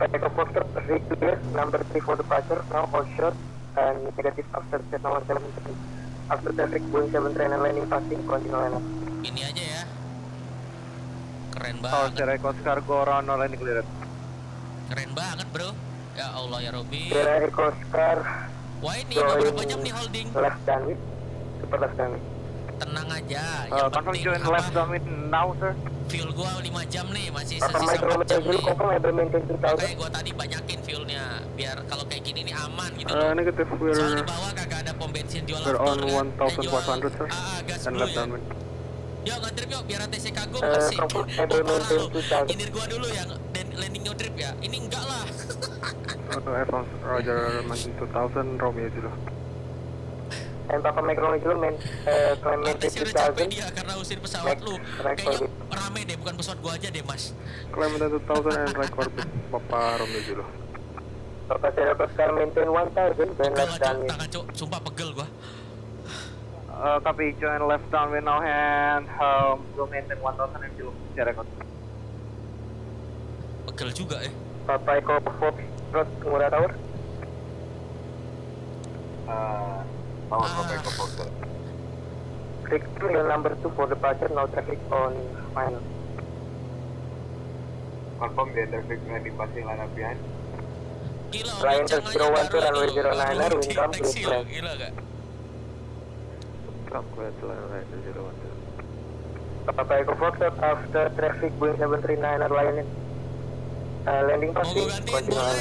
Take off poster, re-clear, number 3 for departure, now all short and negative after set number 73. After traffic, Boeing 737 landing passing, continue line up. Ini aja ya. Keren banget. All short, Oscar, go around, no landing clearance. Keren banget bro. Ya Allah ya Robi. Kira Oscar. Wah ini udah berapa jam nih holding? Left downwind, super left downwind. Tenang aja, yang penting join left downwind now sir. Fuel gua 5 jam nih, masih sisa 4 jam nih. Makanya gua tadi banyakin fuelnya, biar kalau kayak gini nih aman gitu loh. Soal di bawah kagak ada pom bensin jual after kan, jual gas blue ya. Yuk nge-trip yuk, biar ATC kagum asik. Nyindir gua dulu ya, landing nge-trip ya, ini enggak lah. Roger, Mansion 2000, Romeo dulu. Dan Papa Micro itu klaimnya udah capek dia karena usir pesawat lu. Kayaknya rame deh, bukan pesawat gua aja deh mas. Klaimnya 2000 and record Papa Romeo dulu. Papa saya dapat car maintain 1000 dan left downwind. Tangan cok, sumpah pegel gua. Copy, join left downwind now hand. Go maintain 1000 and record. Pegel juga ya. Bapak Eko Pop Ngurah Tower. Bapak Eko Pop. Click to number 2 for departure, now traffic on final. Confirm the traffic di passing line up behind. Gila, Ryan 012 runway 09er, wind come please land. Gila gak? Stop quiet runway 012. Bapak Eko Foxtrot after traffic Boeing 739 airline landing pasti kontinental.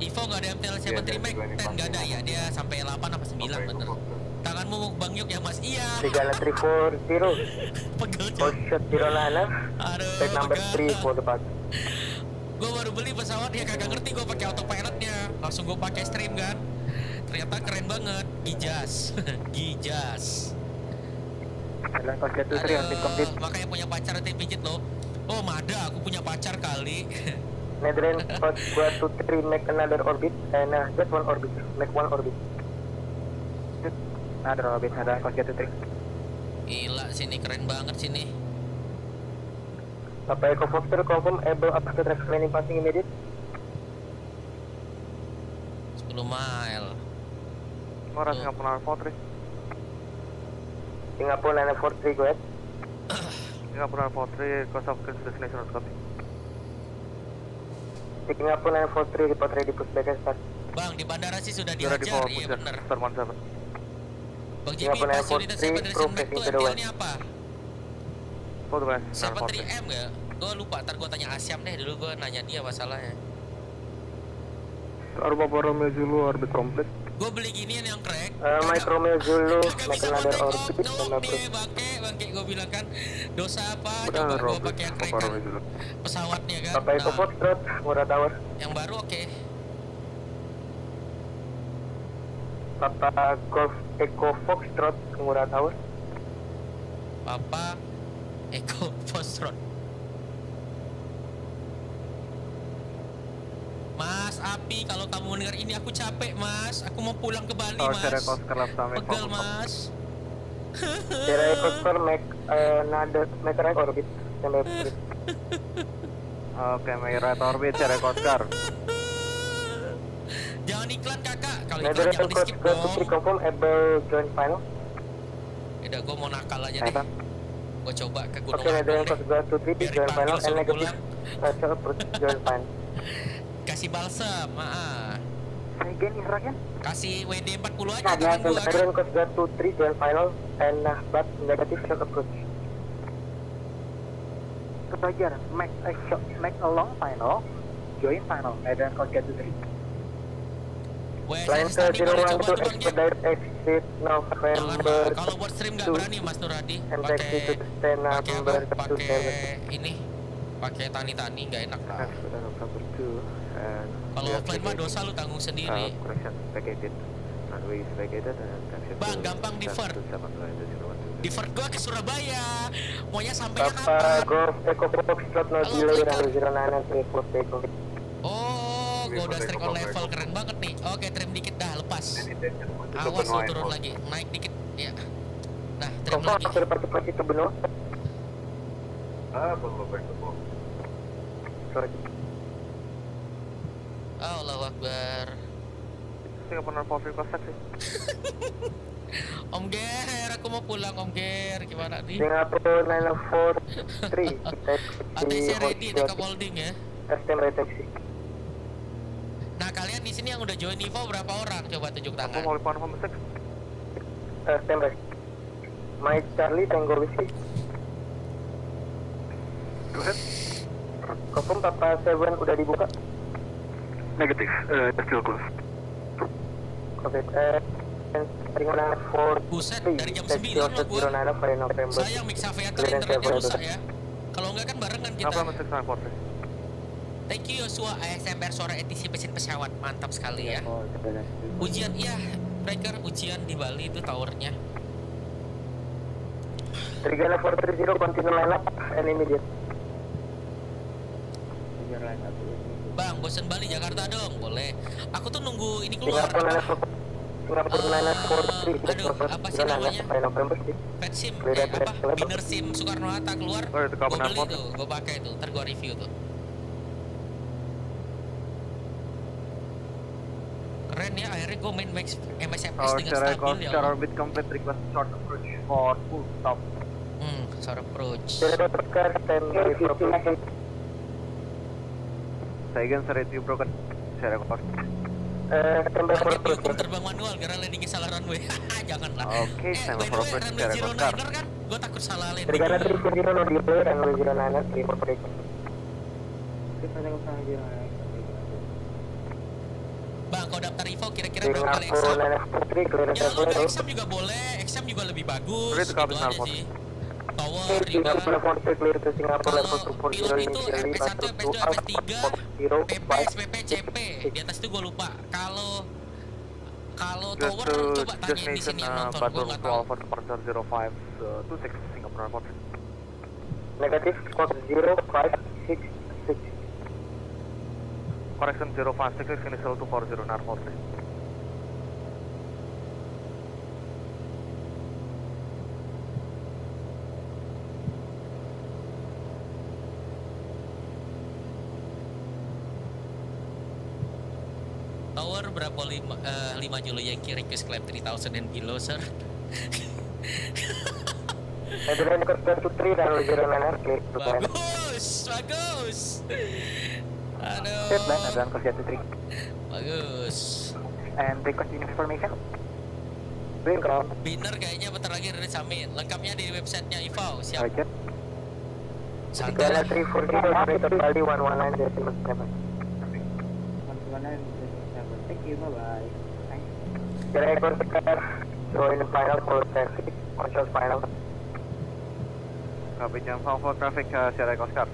Info nggak ada MTL 73 Max, pen nggak ada ya, dia sampai 8 apa 9 bener. Tanganmu mau Bang Yuk ya Mas, iya. 3-3-4-0. Pegel juga. Posisi 0-0. Aduh. Take number 3 for departure. Gue baru beli pesawat ya, kagak ngerti gue pakai autopilotnya, langsung gue pakai stream kan. Ternyata keren banget, gijas, gijas. Aduh, makanya punya pacar nanti pijit loh. Oh mada, aku punya pacar kali. Nedren, buat 2-3 make another orbit. Nah, just one orbit, make one orbit. Another orbit, ada kos 2-3. Gila, sini keren banget sini. Bapak Eko Foxter, confirm able up to traffic landing passing immediate. 10 mile. Orang nggak pernah foto. Singapura 943, go ahead. Singapura 943, cross off destination on copy. Singapura 943, report ready, push back and start. Bang, di bandara sih sudah dihajar, iya bener. Bang Jimmy, fasilitas Sepatriation Back itu MTL-nya apa? 73M gak? Gue lupa, ntar gue tanya Asyam deh, dulu gue nanya dia masalahnya. Arba Romeo Zulu, orbit complete. Gue beli ginian yang crack. Micro Romeo Zulu, make another orbit. Bangke, gue bilang kan dosa apa, coba gue pakai yang crack kan pesawatnya kan. Bapak Eko Foxtrot, Ngurah Tower. Yang baru oke. Bapak Eko Foxtrot, Ngurah Tower. Bapak Eko Foxtrot. Mas Api, kalau kamu mendengar ini aku capek Mas, aku mau pulang ke Bali Mas. Pegal Mas. Cerai koster make another make right orbit. Oke, make right orbit cerai koster. Jangan iklan kakak, kalau iklan jangan di skip dong. Cerai confirm able join final. Udah, gue mau nakal aja deh. Gue coba ke gunung. Oke, ada koster 23 join final, negatif. Koster join final. Kasih balsam, maaf. Kasih WD-40 aja. Nah, turun ke 2-3 dan final and but negatif short approach. Kebajar, make a short, make a long final, join final, dan ke 2-3. Line ke 01 to expedite exit November. Kalau buat stream nggak berani Mas Nuradi. Pakai ini, pakai tani-tani nggak enak lah. Kalau offline mah dosa lu tanggung sendiri. Bang, gampang divert. Divert gua ke Surabaya. Maunya sampainya kapan? Oh, gua udah strike on level, keren banget nih. Oke, trim dikit dah, lepas. Awas lu turun lagi, naik dikit ya. Nah, trim lagi. Allahu Akbar. Saya pernah profil kosak sih. Om Ger, aku mau pulang Om Ger, gimana nih? Singapura 943. ATC ready, take holding ya. STM reteksi. Nah, kalian di sini yang udah join info berapa orang? Coba tunjuk tangan. Aku mau confirm besok. STM ready. Mike Charlie Tango Whiskey. Go ahead. Confirm Papa 7 udah dibuka. Negatif, still close. Oke, buset, dari jam 9 loh gue. Sayang Mix Aviator internetnya rusak ya. Kalau enggak kan barengan kita. Thank you Yosua, ASMR suara anticipation pesawat. Mantap sekali ya. Ujian, iya breaker, ujian di Bali itu towernya. 3-4-3-0, continue line up and immediate. Bang, bosen Bali Jakarta dong, boleh. Aku tuh nunggu ini keluar. Aduh, apa sih namanya? Pet SIM, apa? Biner SIM Soekarno-Hatta keluar. Gue beli tuh, gue pakai tuh, ntar gue review tuh. keren ya, akhirnya gue main MSMS dengan stabil ya. Short orbit complete, request short approach for full stop. Short approach. Saya ingin seri itu broken. Saya rekod. Terbang manual karena landingnya salah runway. Janganlah. Oke, saya mau approach saya rekod. Gue takut salah landing. Karena Bang, kalau daftar info kira-kira berapa kali exam? Ya, udah exam juga boleh, exam juga lebih bagus. Itu aja sih. Tower, River. Kalau pilot itu FP1, FP2, FP3, PPS, PPCP. Di atas itu gue lupa. Kalau tower, coba tanya di sini yang nonton. Gue nggak tahu. Negatif, code 0566. Correction 056, initial 240, not 46. Tower berapa 5 Julu Yankee request climb 3000 and below, sir. Bagus, bagus. Aduh. Deadline adalah kerja trik. Bagus. And request information. Biner kayaknya bentar lagi rilis summit. Lengkapnya di websitenya IVAO. Siap. Santai. 340 Bali 119.7. 119.7. Thank you, bye. Request sekitar join final for traffic, control final. Kabin yang for traffic saya request card.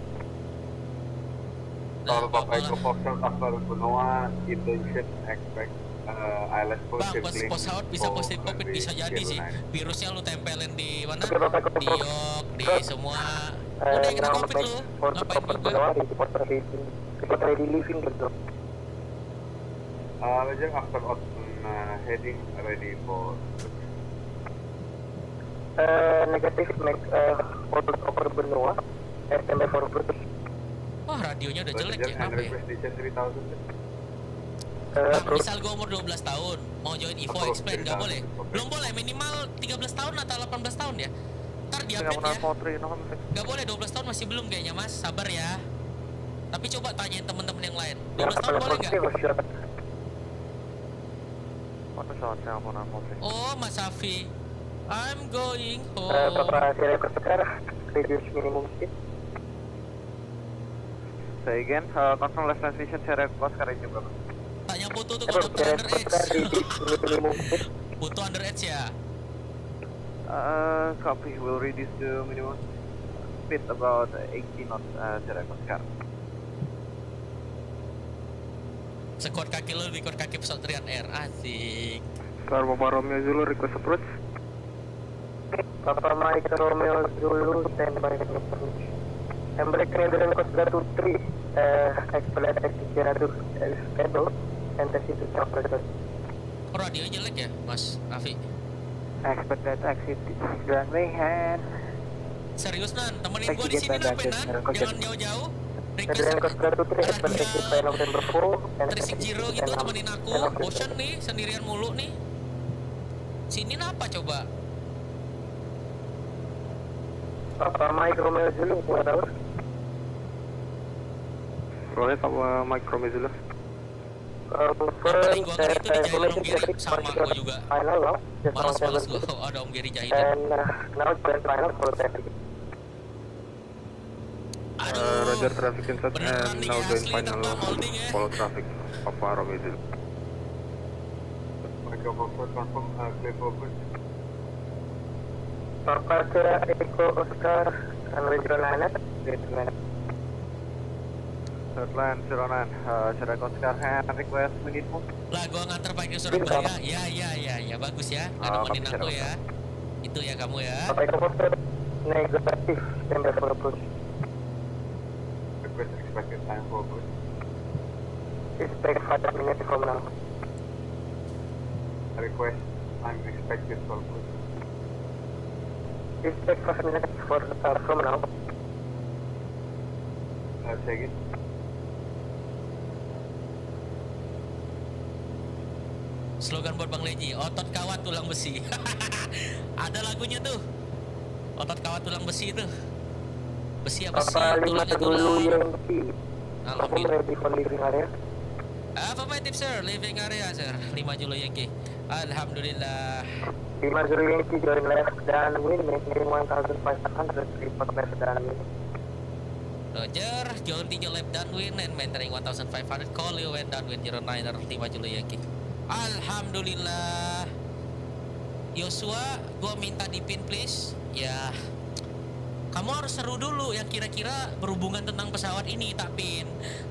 Kalau pakai proposal akbar benua, intention expect ILS positive link. Bang, pos pesawat bisa positif COVID bisa jadi sih. Virusnya lu tempelin di mana? Di yok, di semua. Udah kena COVID lu. Ngapain juga? Living gitu. Lajar after out heading ready for. Negatif make over benua, SMB for British. Wah, radionya udah jelek ya, apa ya? Misal gue umur 12 tahun, mau join Evo Explain, nggak boleh? Belum boleh, minimal 13 tahun atau 18 tahun ya? Ntar diupdate ya. Nggak boleh, 12 tahun masih belum kayaknya, Mas. Sabar ya. Tapi coba tanyain temen-temen yang lain. 12 tahun boleh nggak? Oh, Mas Safi. I'm going home. Saya again, control left transmission, saya request karena juga. Tanya Putu tuh kalau underage. Putu underage ya? Copy, will reduce the minimum speed about 80 knots, saya request karena. Sekuat kaki lo lebih kuat kaki pesawat Rian Air, asik. Star Papa Romeo Zulu, request approach. Papa Mike Romeo Zulu, standby approach. Embrek renderan kos 103 exploit 300 cable entasi itu operator. Radio jelek ya, Mas Rafi. Expert data exit runway hand. Serius nan, temenin gua di sini dong, jangan jauh-jauh. Renderan kos 103 exploit exit final dan berpro entasi zero gitu temenin aku. Bosan nih sendirian mulu nih. Sini napa coba? Papa Mike Romeo Zulu, gua tahu. Boleh sama Mike Romeo Zulu. Tadi gua itu dijahit Om Giri sama gua juga. Males gua, ada Om Giri jahitin. Aduh, Roger traffic insert and now join final follow traffic. Papa Romeo Zulu. Mereka bawa confirm clear for good. Papa Sera Eko Oscar Anwejro Nana Third line, Sironan Sera Eko Oscar hand request menginfo. Lah, gua nganter pakai Surabaya. Ya, bagus ya. Ada monin aku ya. Itu ya kamu ya. Papa Eko Oscar negatif tembak berpush. Request expected time for push. Expect 5 minutes from now. Request time expected for push. Expect 5 minutes for from now. Second. Slogan buat Bang Leji, otot kawat tulang besi. Ada lagunya tuh, otot kawat tulang besi itu. Besi apa sih? Tulangnya tulang. Alhamdulillah. Apa my tips sir? Living area sir. 5 Juli Yankee. Alhamdulillah. 5 Juli Yankee join live dan win making 1,500 dan win. Roger, join 3 live dan win and mentoring 1,500 call you and down win 09er 5 Juli Yankee. Alhamdulillah. Yosua, gua minta dipin please. Ya, kamu harus seru dulu yang kira-kira berhubungan tentang pesawat ini, tak pin.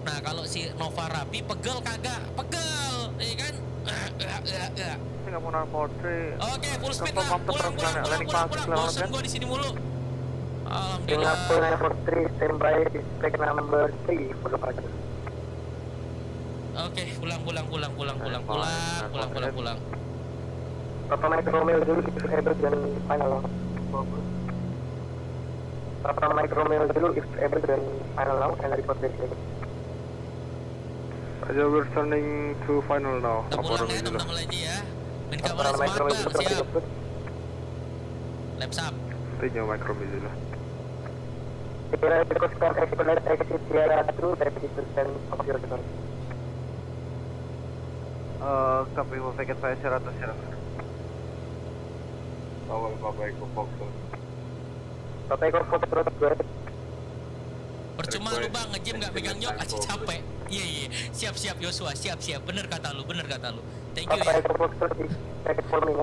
Nah, kalau si Nova Rapi pegel kagak? Pegel, iya kan? Nggak mau narkotre. Oke, full speed lah. Pulang. Bosen gua di sini mulu. Alhamdulillah. Standby di track number 3. Oke, pulang. Papa naik Romeo dulu, itu ever dan final. Papa naik Romeo dulu, itu ever dan final now, and report this way. Aja we're turning to final now. Kita pulang ya, tentang lagi ya. Main kamera smart bang, siap. Laps up. Tinjau Micromeo dulu. Kira ikut kan exit Tiara dulu, tapi itu stand of your turn. Copy, we'll take it by 100. Awal Bapak Eko Foxtrot. Bapak Eko Foxtrot gue. Percuma lu bang nge-gym gak pegang nyok, aja capek. Iya. Siap Yosua, siap. Bener kata lu. Thank you. Bapak Eko Foxtrot di second forming.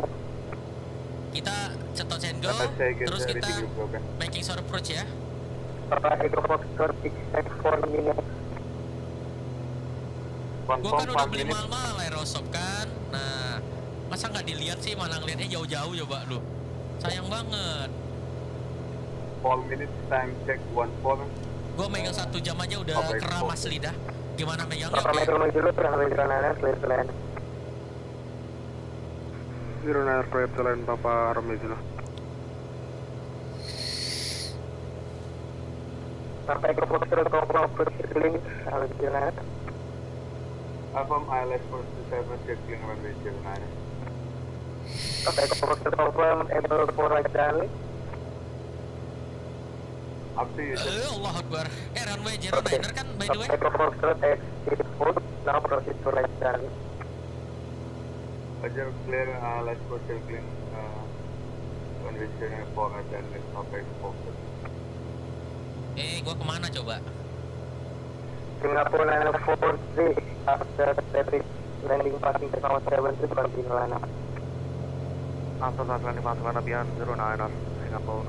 Kita cetot sendok, terus kita making short approach ya. Bapak Eko Foxtrot di second forming. Gue kan udah beli mahal-mahal Aerosoft kan. Nah, masa nggak dilihat sih, malah ngeliatnya jauh-jauh coba lu. Sayang banget. 4 minutes time check 1-4. Gua megang 1 jam aja udah keramas lidah. Gimana megangnya? Pakai komputer program able for right down. Allah Akbar. Runway 09er kan by the way. Pakai komputer exit food now proceed to right down. Ajar clear last quarter clean condition for right down pakai komputer. Gua kemana coba? Singapore 943 after traffic landing passing ke 7 continue line up. After that landing pass line up beyond 09er Singapore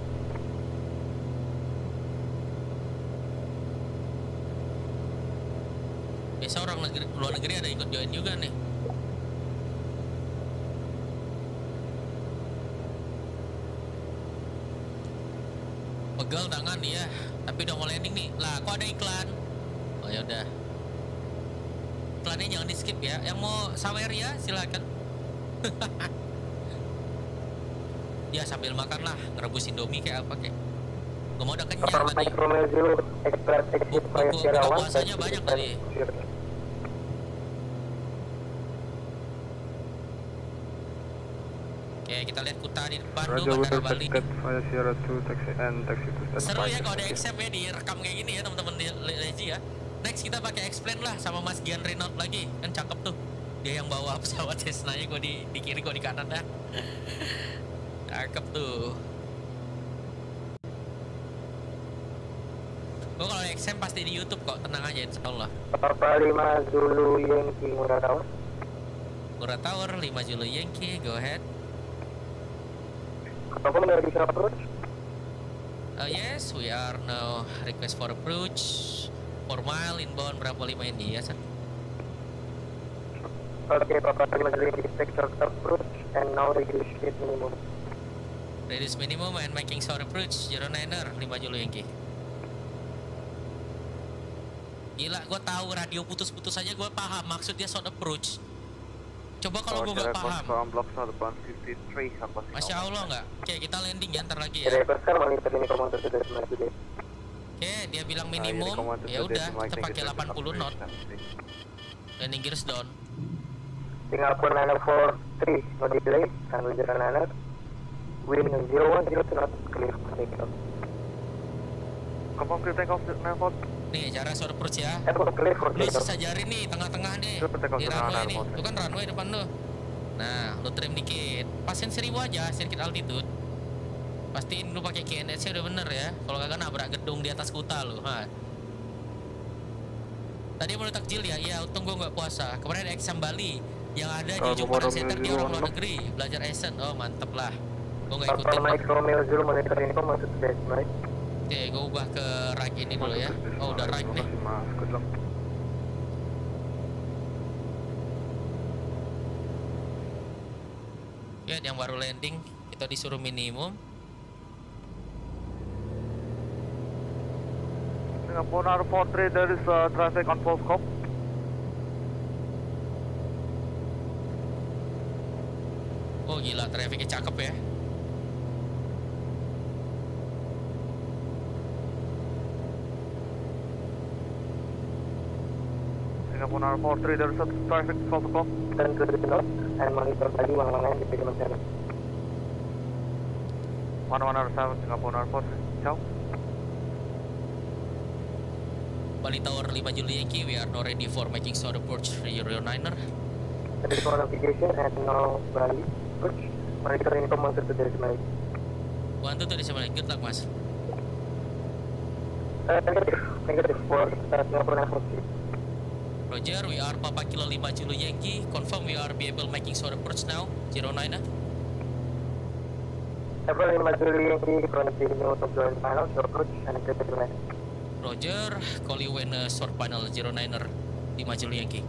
943. Biasa orang negeri, luar negeri ada ikut join juga nih. Pegal tangan ya, tapi udah mau landing nih. Lah, kok ada iklan? Oh ya udah. Iklannya jangan di skip ya. Yang mau Saweria silakan. Ya sambil makan lah, ngerebus Indomie kayak apa kayak. Gua mau udah kenyang tadi. Buka puasanya banyak tadi. Oke, kita lihat Kuta di depan tuh Bandara Bali. Seru ya kalau ada exam ya direkam kayak gini ya teman-teman Leji ya. Next kita pakai explain lah sama Mas Gian Renault lagi, kan cakep tuh. Dia yang bawa pesawat Cessna-nya, gua di kiri, gua di kanan dah. Cakep tuh. Gua kalau exam pasti di YouTube kok, tenang aja insyaallah. Papa 5 Zulu Yankee Ngurah Tower. Ngurah Tower 5 Zulu Yankee, go ahead. Papa udah bisa approach? Yes, we are now request for approach. 4 mile inbound berapa 5 ini ya, sir? Oke, Papa 5 Zulu Yankee sector approach and now reduce speed minimum. Reduce minimum and making short approach 09er 5 Juli Yankee. Gila, gue tahu radio putus-putus aja gue paham maksudnya short approach. Coba kalau gue gak paham. Masya Allah nggak? Oke, kita landing ya ntar lagi ya. Oke, dia bilang minimum, ya udah kita pakai 80 knot. Landing gears down. Singapore 943, no delay, runway 09, wind 010 knot, clear for takeoff. Confirm clear takeoff 943. Nih cara short approach ya. Clear for takeoff. Lu sisa jari nih tengah-tengah nih. Di runway nih, itu kan runway depan lu. Nah, lu trim dikit. Pasin 1000 aja, sedikit altitude. Pastiin lu pakai KNS-nya udah bener ya. Kalau kagak nabrak gedung di atas kota lu, ha. Tadi mau takjil ya? Iya, untung gua nggak puasa. Kemarin ada exam Bali yang ada di Jum'at Center di orang luar negeri belajar Essen. Oh, mantep lah. Gua nggak ikutin. Oke, gua ubah ke right ini dulu ya. Oh, udah right nih. Ya, yang baru landing kita disuruh minimum. Singapore Airport 3, there is traffic on full scope. Oh gila, trafficnya cakep ya. Singapore Airport 3, there is traffic on full scope. Turn to the north and monitor tadi wang-wangan di Pigeon Center. 117 Singapore Airport, ciao. Bali Tower 5 Juli Yankee, we are now ready for making short approach Rio Niner. Ready for navigation and now Bali approach. Monitoring command to the right. 1 2 3 good luck mas. Negative for Singapore Airport. Roger, we are Papa Kilo 5 Juli Yankee, confirm we are be able making short approach now, 09. Papa Kilo 5 Juli Yankee, continue to join final short approach and get the right. Roger, call you when short panel 09er di Majulu Yankee.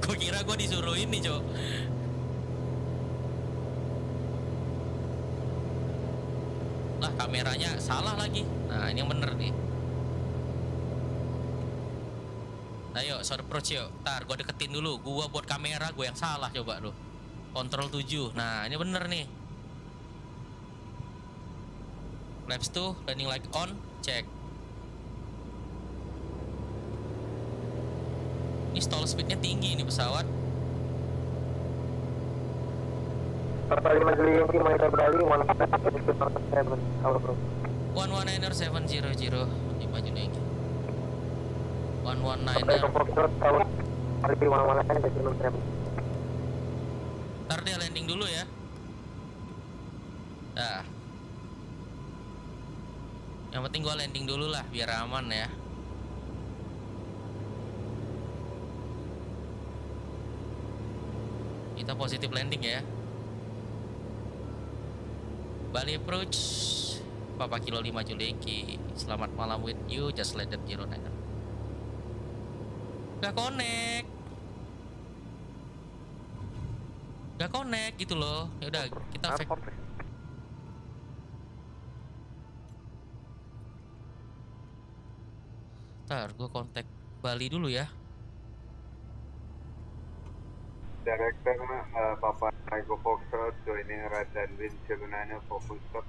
Gua kira gua disuruh ini, Cok. Lah, kameranya salah lagi. Nah, ini yang bener nih. Ayo, short approach yuk. Ntar, gua deketin dulu. Gua buat kamera, gua yang salah coba lu. Kontrol 7. Nah, ini bener nih. Flaps 2, landing light on, cek. Ini stall speednya tinggi ini pesawat. Papa 5 Juli Yankee, monitor Bali, 119er 700, 5 Juli Yankee 119er. Ntar dia landing dulu ya. Nah, yang penting gua landing dulu lah biar aman ya. Kita positif landing ya. Bali approach Papa Kilo 5 Juleki. Selamat malam with you, just landed 09. Gak connect gitu loh. Ya udah kita cek. Ntar gue kontak Bali dulu ya. Director Papa Tango Foxtrot joining right and wind 09 for full stop.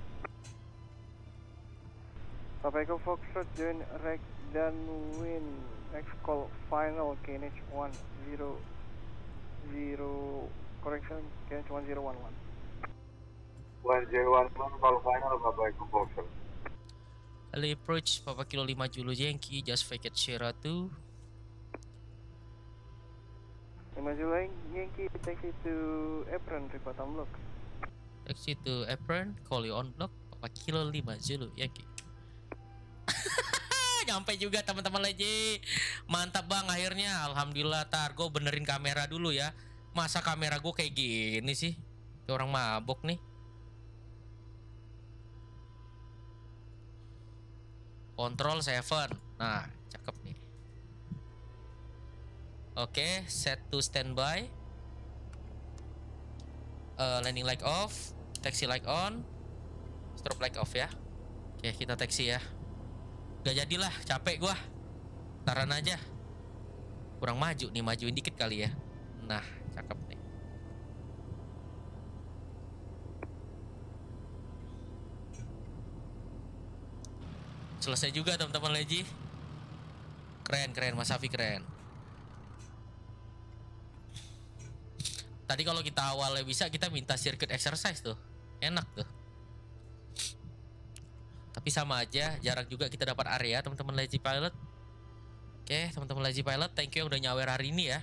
Papa Tango Foxtrot join right dan wind. Next call final KNH 100 correction KNH 1011. 1011 call final Papa Tango Foxtrot. Early approach Papa Kilo 5 Julu Yankee, just vacate Sierra 2. 5 Julu Yankee, taxi to apron, report on block. Taxi to apron, call you on block, Papa Kilo 5 Julu Yankee. Nyampe juga teman-teman lagi. Mantap bang akhirnya, alhamdulillah. Tar gue benerin kamera dulu ya. Masa kamera gue kayak gini sih? Kayak orang mabok nih. Kontrol 7. Nah, cakep nih. Oke, set to standby. Landing light off, taxi light on, strobe light off ya. Oke, kita taxi ya. Gak jadilah, capek gua. Taran aja. Kurang maju nih, majuin dikit kali ya. Nah, cakep nih. Selesai juga teman-teman Leji. Keren, Mas Safi keren. Tadi kalau kita awalnya bisa, kita minta circuit exercise tuh. Enak tuh. Tapi sama aja, jarang juga kita dapat area, teman-teman Lazy Pilot. Oke, teman-teman Lazy Pilot, thank you yang udah nyawer hari ini ya.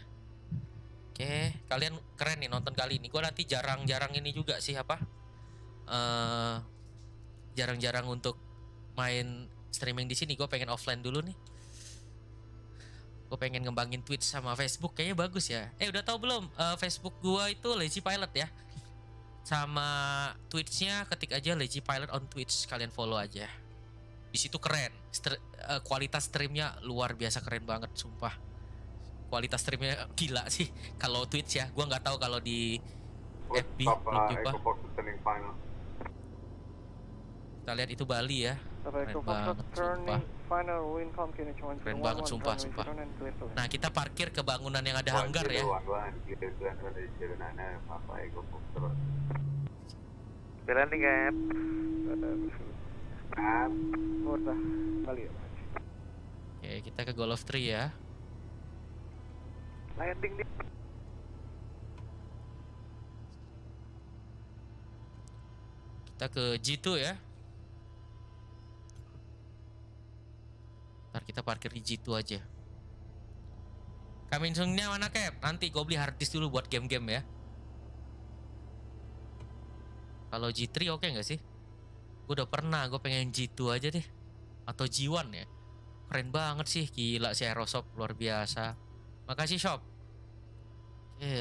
Oke, kalian keren nih nonton kali ini. Gue nanti jarang-jarang ini juga sih apa? Jarang-jarang untuk main streaming di sini. Gue pengen offline dulu nih. Gue pengen ngembangin Twitch sama Facebook, kayaknya bagus ya. Udah tahu belum? Facebook gue itu Lazy Pilot ya. Sama Twitch-nya ketik aja Lazy Pilot on Twitch, kalian follow aja. Di situ keren. Kualitas streamnya luar biasa keren banget, sumpah. Kualitas streamnya gila sih. Kalau Twitch ya, gua nggak tahu kalau di FB belum coba. Kita lihat itu Bali ya. Keren banget, sumpah. Keren banget, sumpah. Nah, kita parkir ke bangunan yang ada hanggar ya. Oke, kita ke Golf 3 ya. Landing di kita ke G2 ya. Ntar kita parkir di G2 aja. Kamin sungnya mana Cap? Nanti gue beli harddisk dulu buat game-game ya. Kalau G3 oke nggak sih? Gue udah pernah, gue pengen G2 aja deh. Atau G1 ya. Keren banget sih, gila si Aerosoft, luar biasa. Makasih Shop.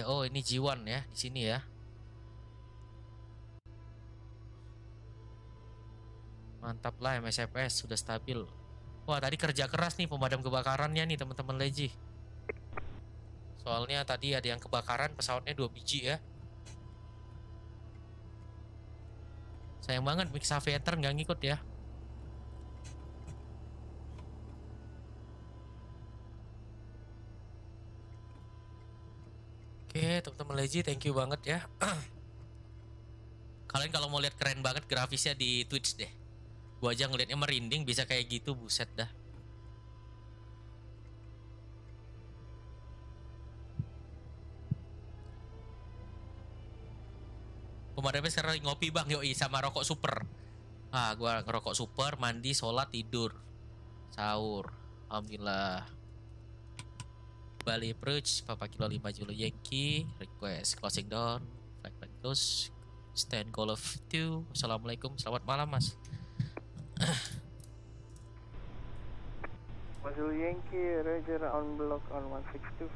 Oh ini G1 ya, di sini ya. Mantap lah, MSFS sudah stabil. Wah, tadi kerja keras nih pemadam kebakarannya nih teman-teman Leji. Soalnya tadi ada yang kebakaran pesawatnya 2 biji ya. Sayang banget Mix Aviator nggak ngikut ya. Oke, teman-teman Leji, thank you banget ya. Kalian kalau mau lihat keren banget grafisnya di Twitch deh. Gua aja ngeliatnya merinding, bisa kayak gitu, buset dah. Pemadamnya sekarang ngopi bang, yoi, sama rokok super. Ah, gua ngerokok super, mandi, sholat, tidur, sahur. Alhamdulillah. Bali approach, Papa Kilo 5 Julu Yankee, request closing down, flag flag close, stand call of 2. Assalamualaikum, selamat malam mas. Mazul Yankee, Roger on block on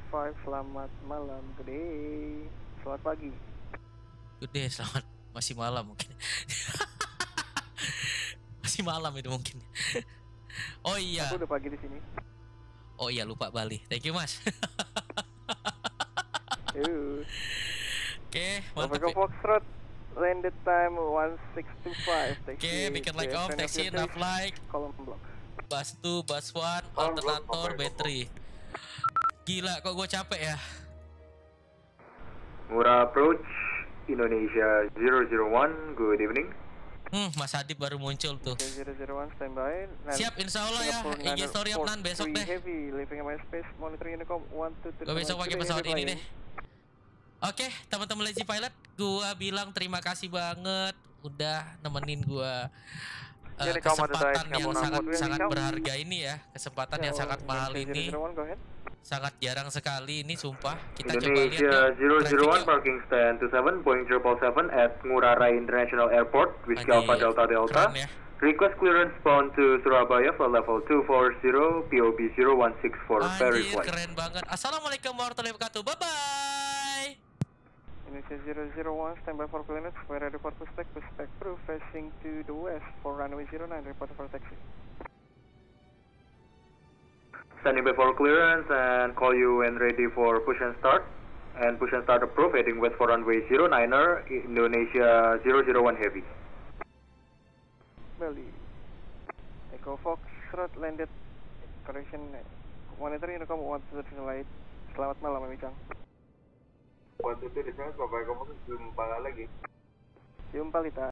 1625. Selamat malam, good day. Selamat pagi. Good day, selamat. Masih malam mungkin. Masih malam itu mungkin. Oh iya. Aku udah pagi di sini. Oh iya, lupa Bali. Thank you mas. Oke, mantap. Foxtrot. Landed time 1625. Okay, make it like off, taxi, enough like. Kolom block. Bus 2, bus 1, alternator, battery. Gila, kok gue capek ya. Ngurah approach, Indonesia 001, good evening. Mas Adib baru muncul tuh. 001, standby. Siap, insya Allah ya. IG story up nan besok deh. Gue besok pakai pesawat ini deh. Oke, teman-teman Lazy Pilot, gua bilang terima kasih banget udah nemenin gua kesempatan yang sangat berharga ini ya, kesempatan yang sangat mahal ini, sangat jarang sekali ini sumpah. Kita Indonesia coba lihat 001 parking stand 27.077 at Ngurah Rai International Airport, Whiskey Alpha Delta Delta. Ya. Request clearance bound to Surabaya for level 240 POB 0164. Very keren banget. Assalamualaikum warahmatullahi wabarakatuh. Bye bye. Indonesia 001, standby for clearance, where report to stack, crew facing to the west for runway 09, report for taxi. Standing by for clearance and call you when ready for push and start. And push and start approved, heading west for runway 09er, Indonesia 001 heavy. Bali. Echo Fox, road landed, correction, monitor intercom 123 light. Selamat malam, Mami Cang. 123 light, Bapak Eko Fox, jumpa lagi. Jumpa, Lita.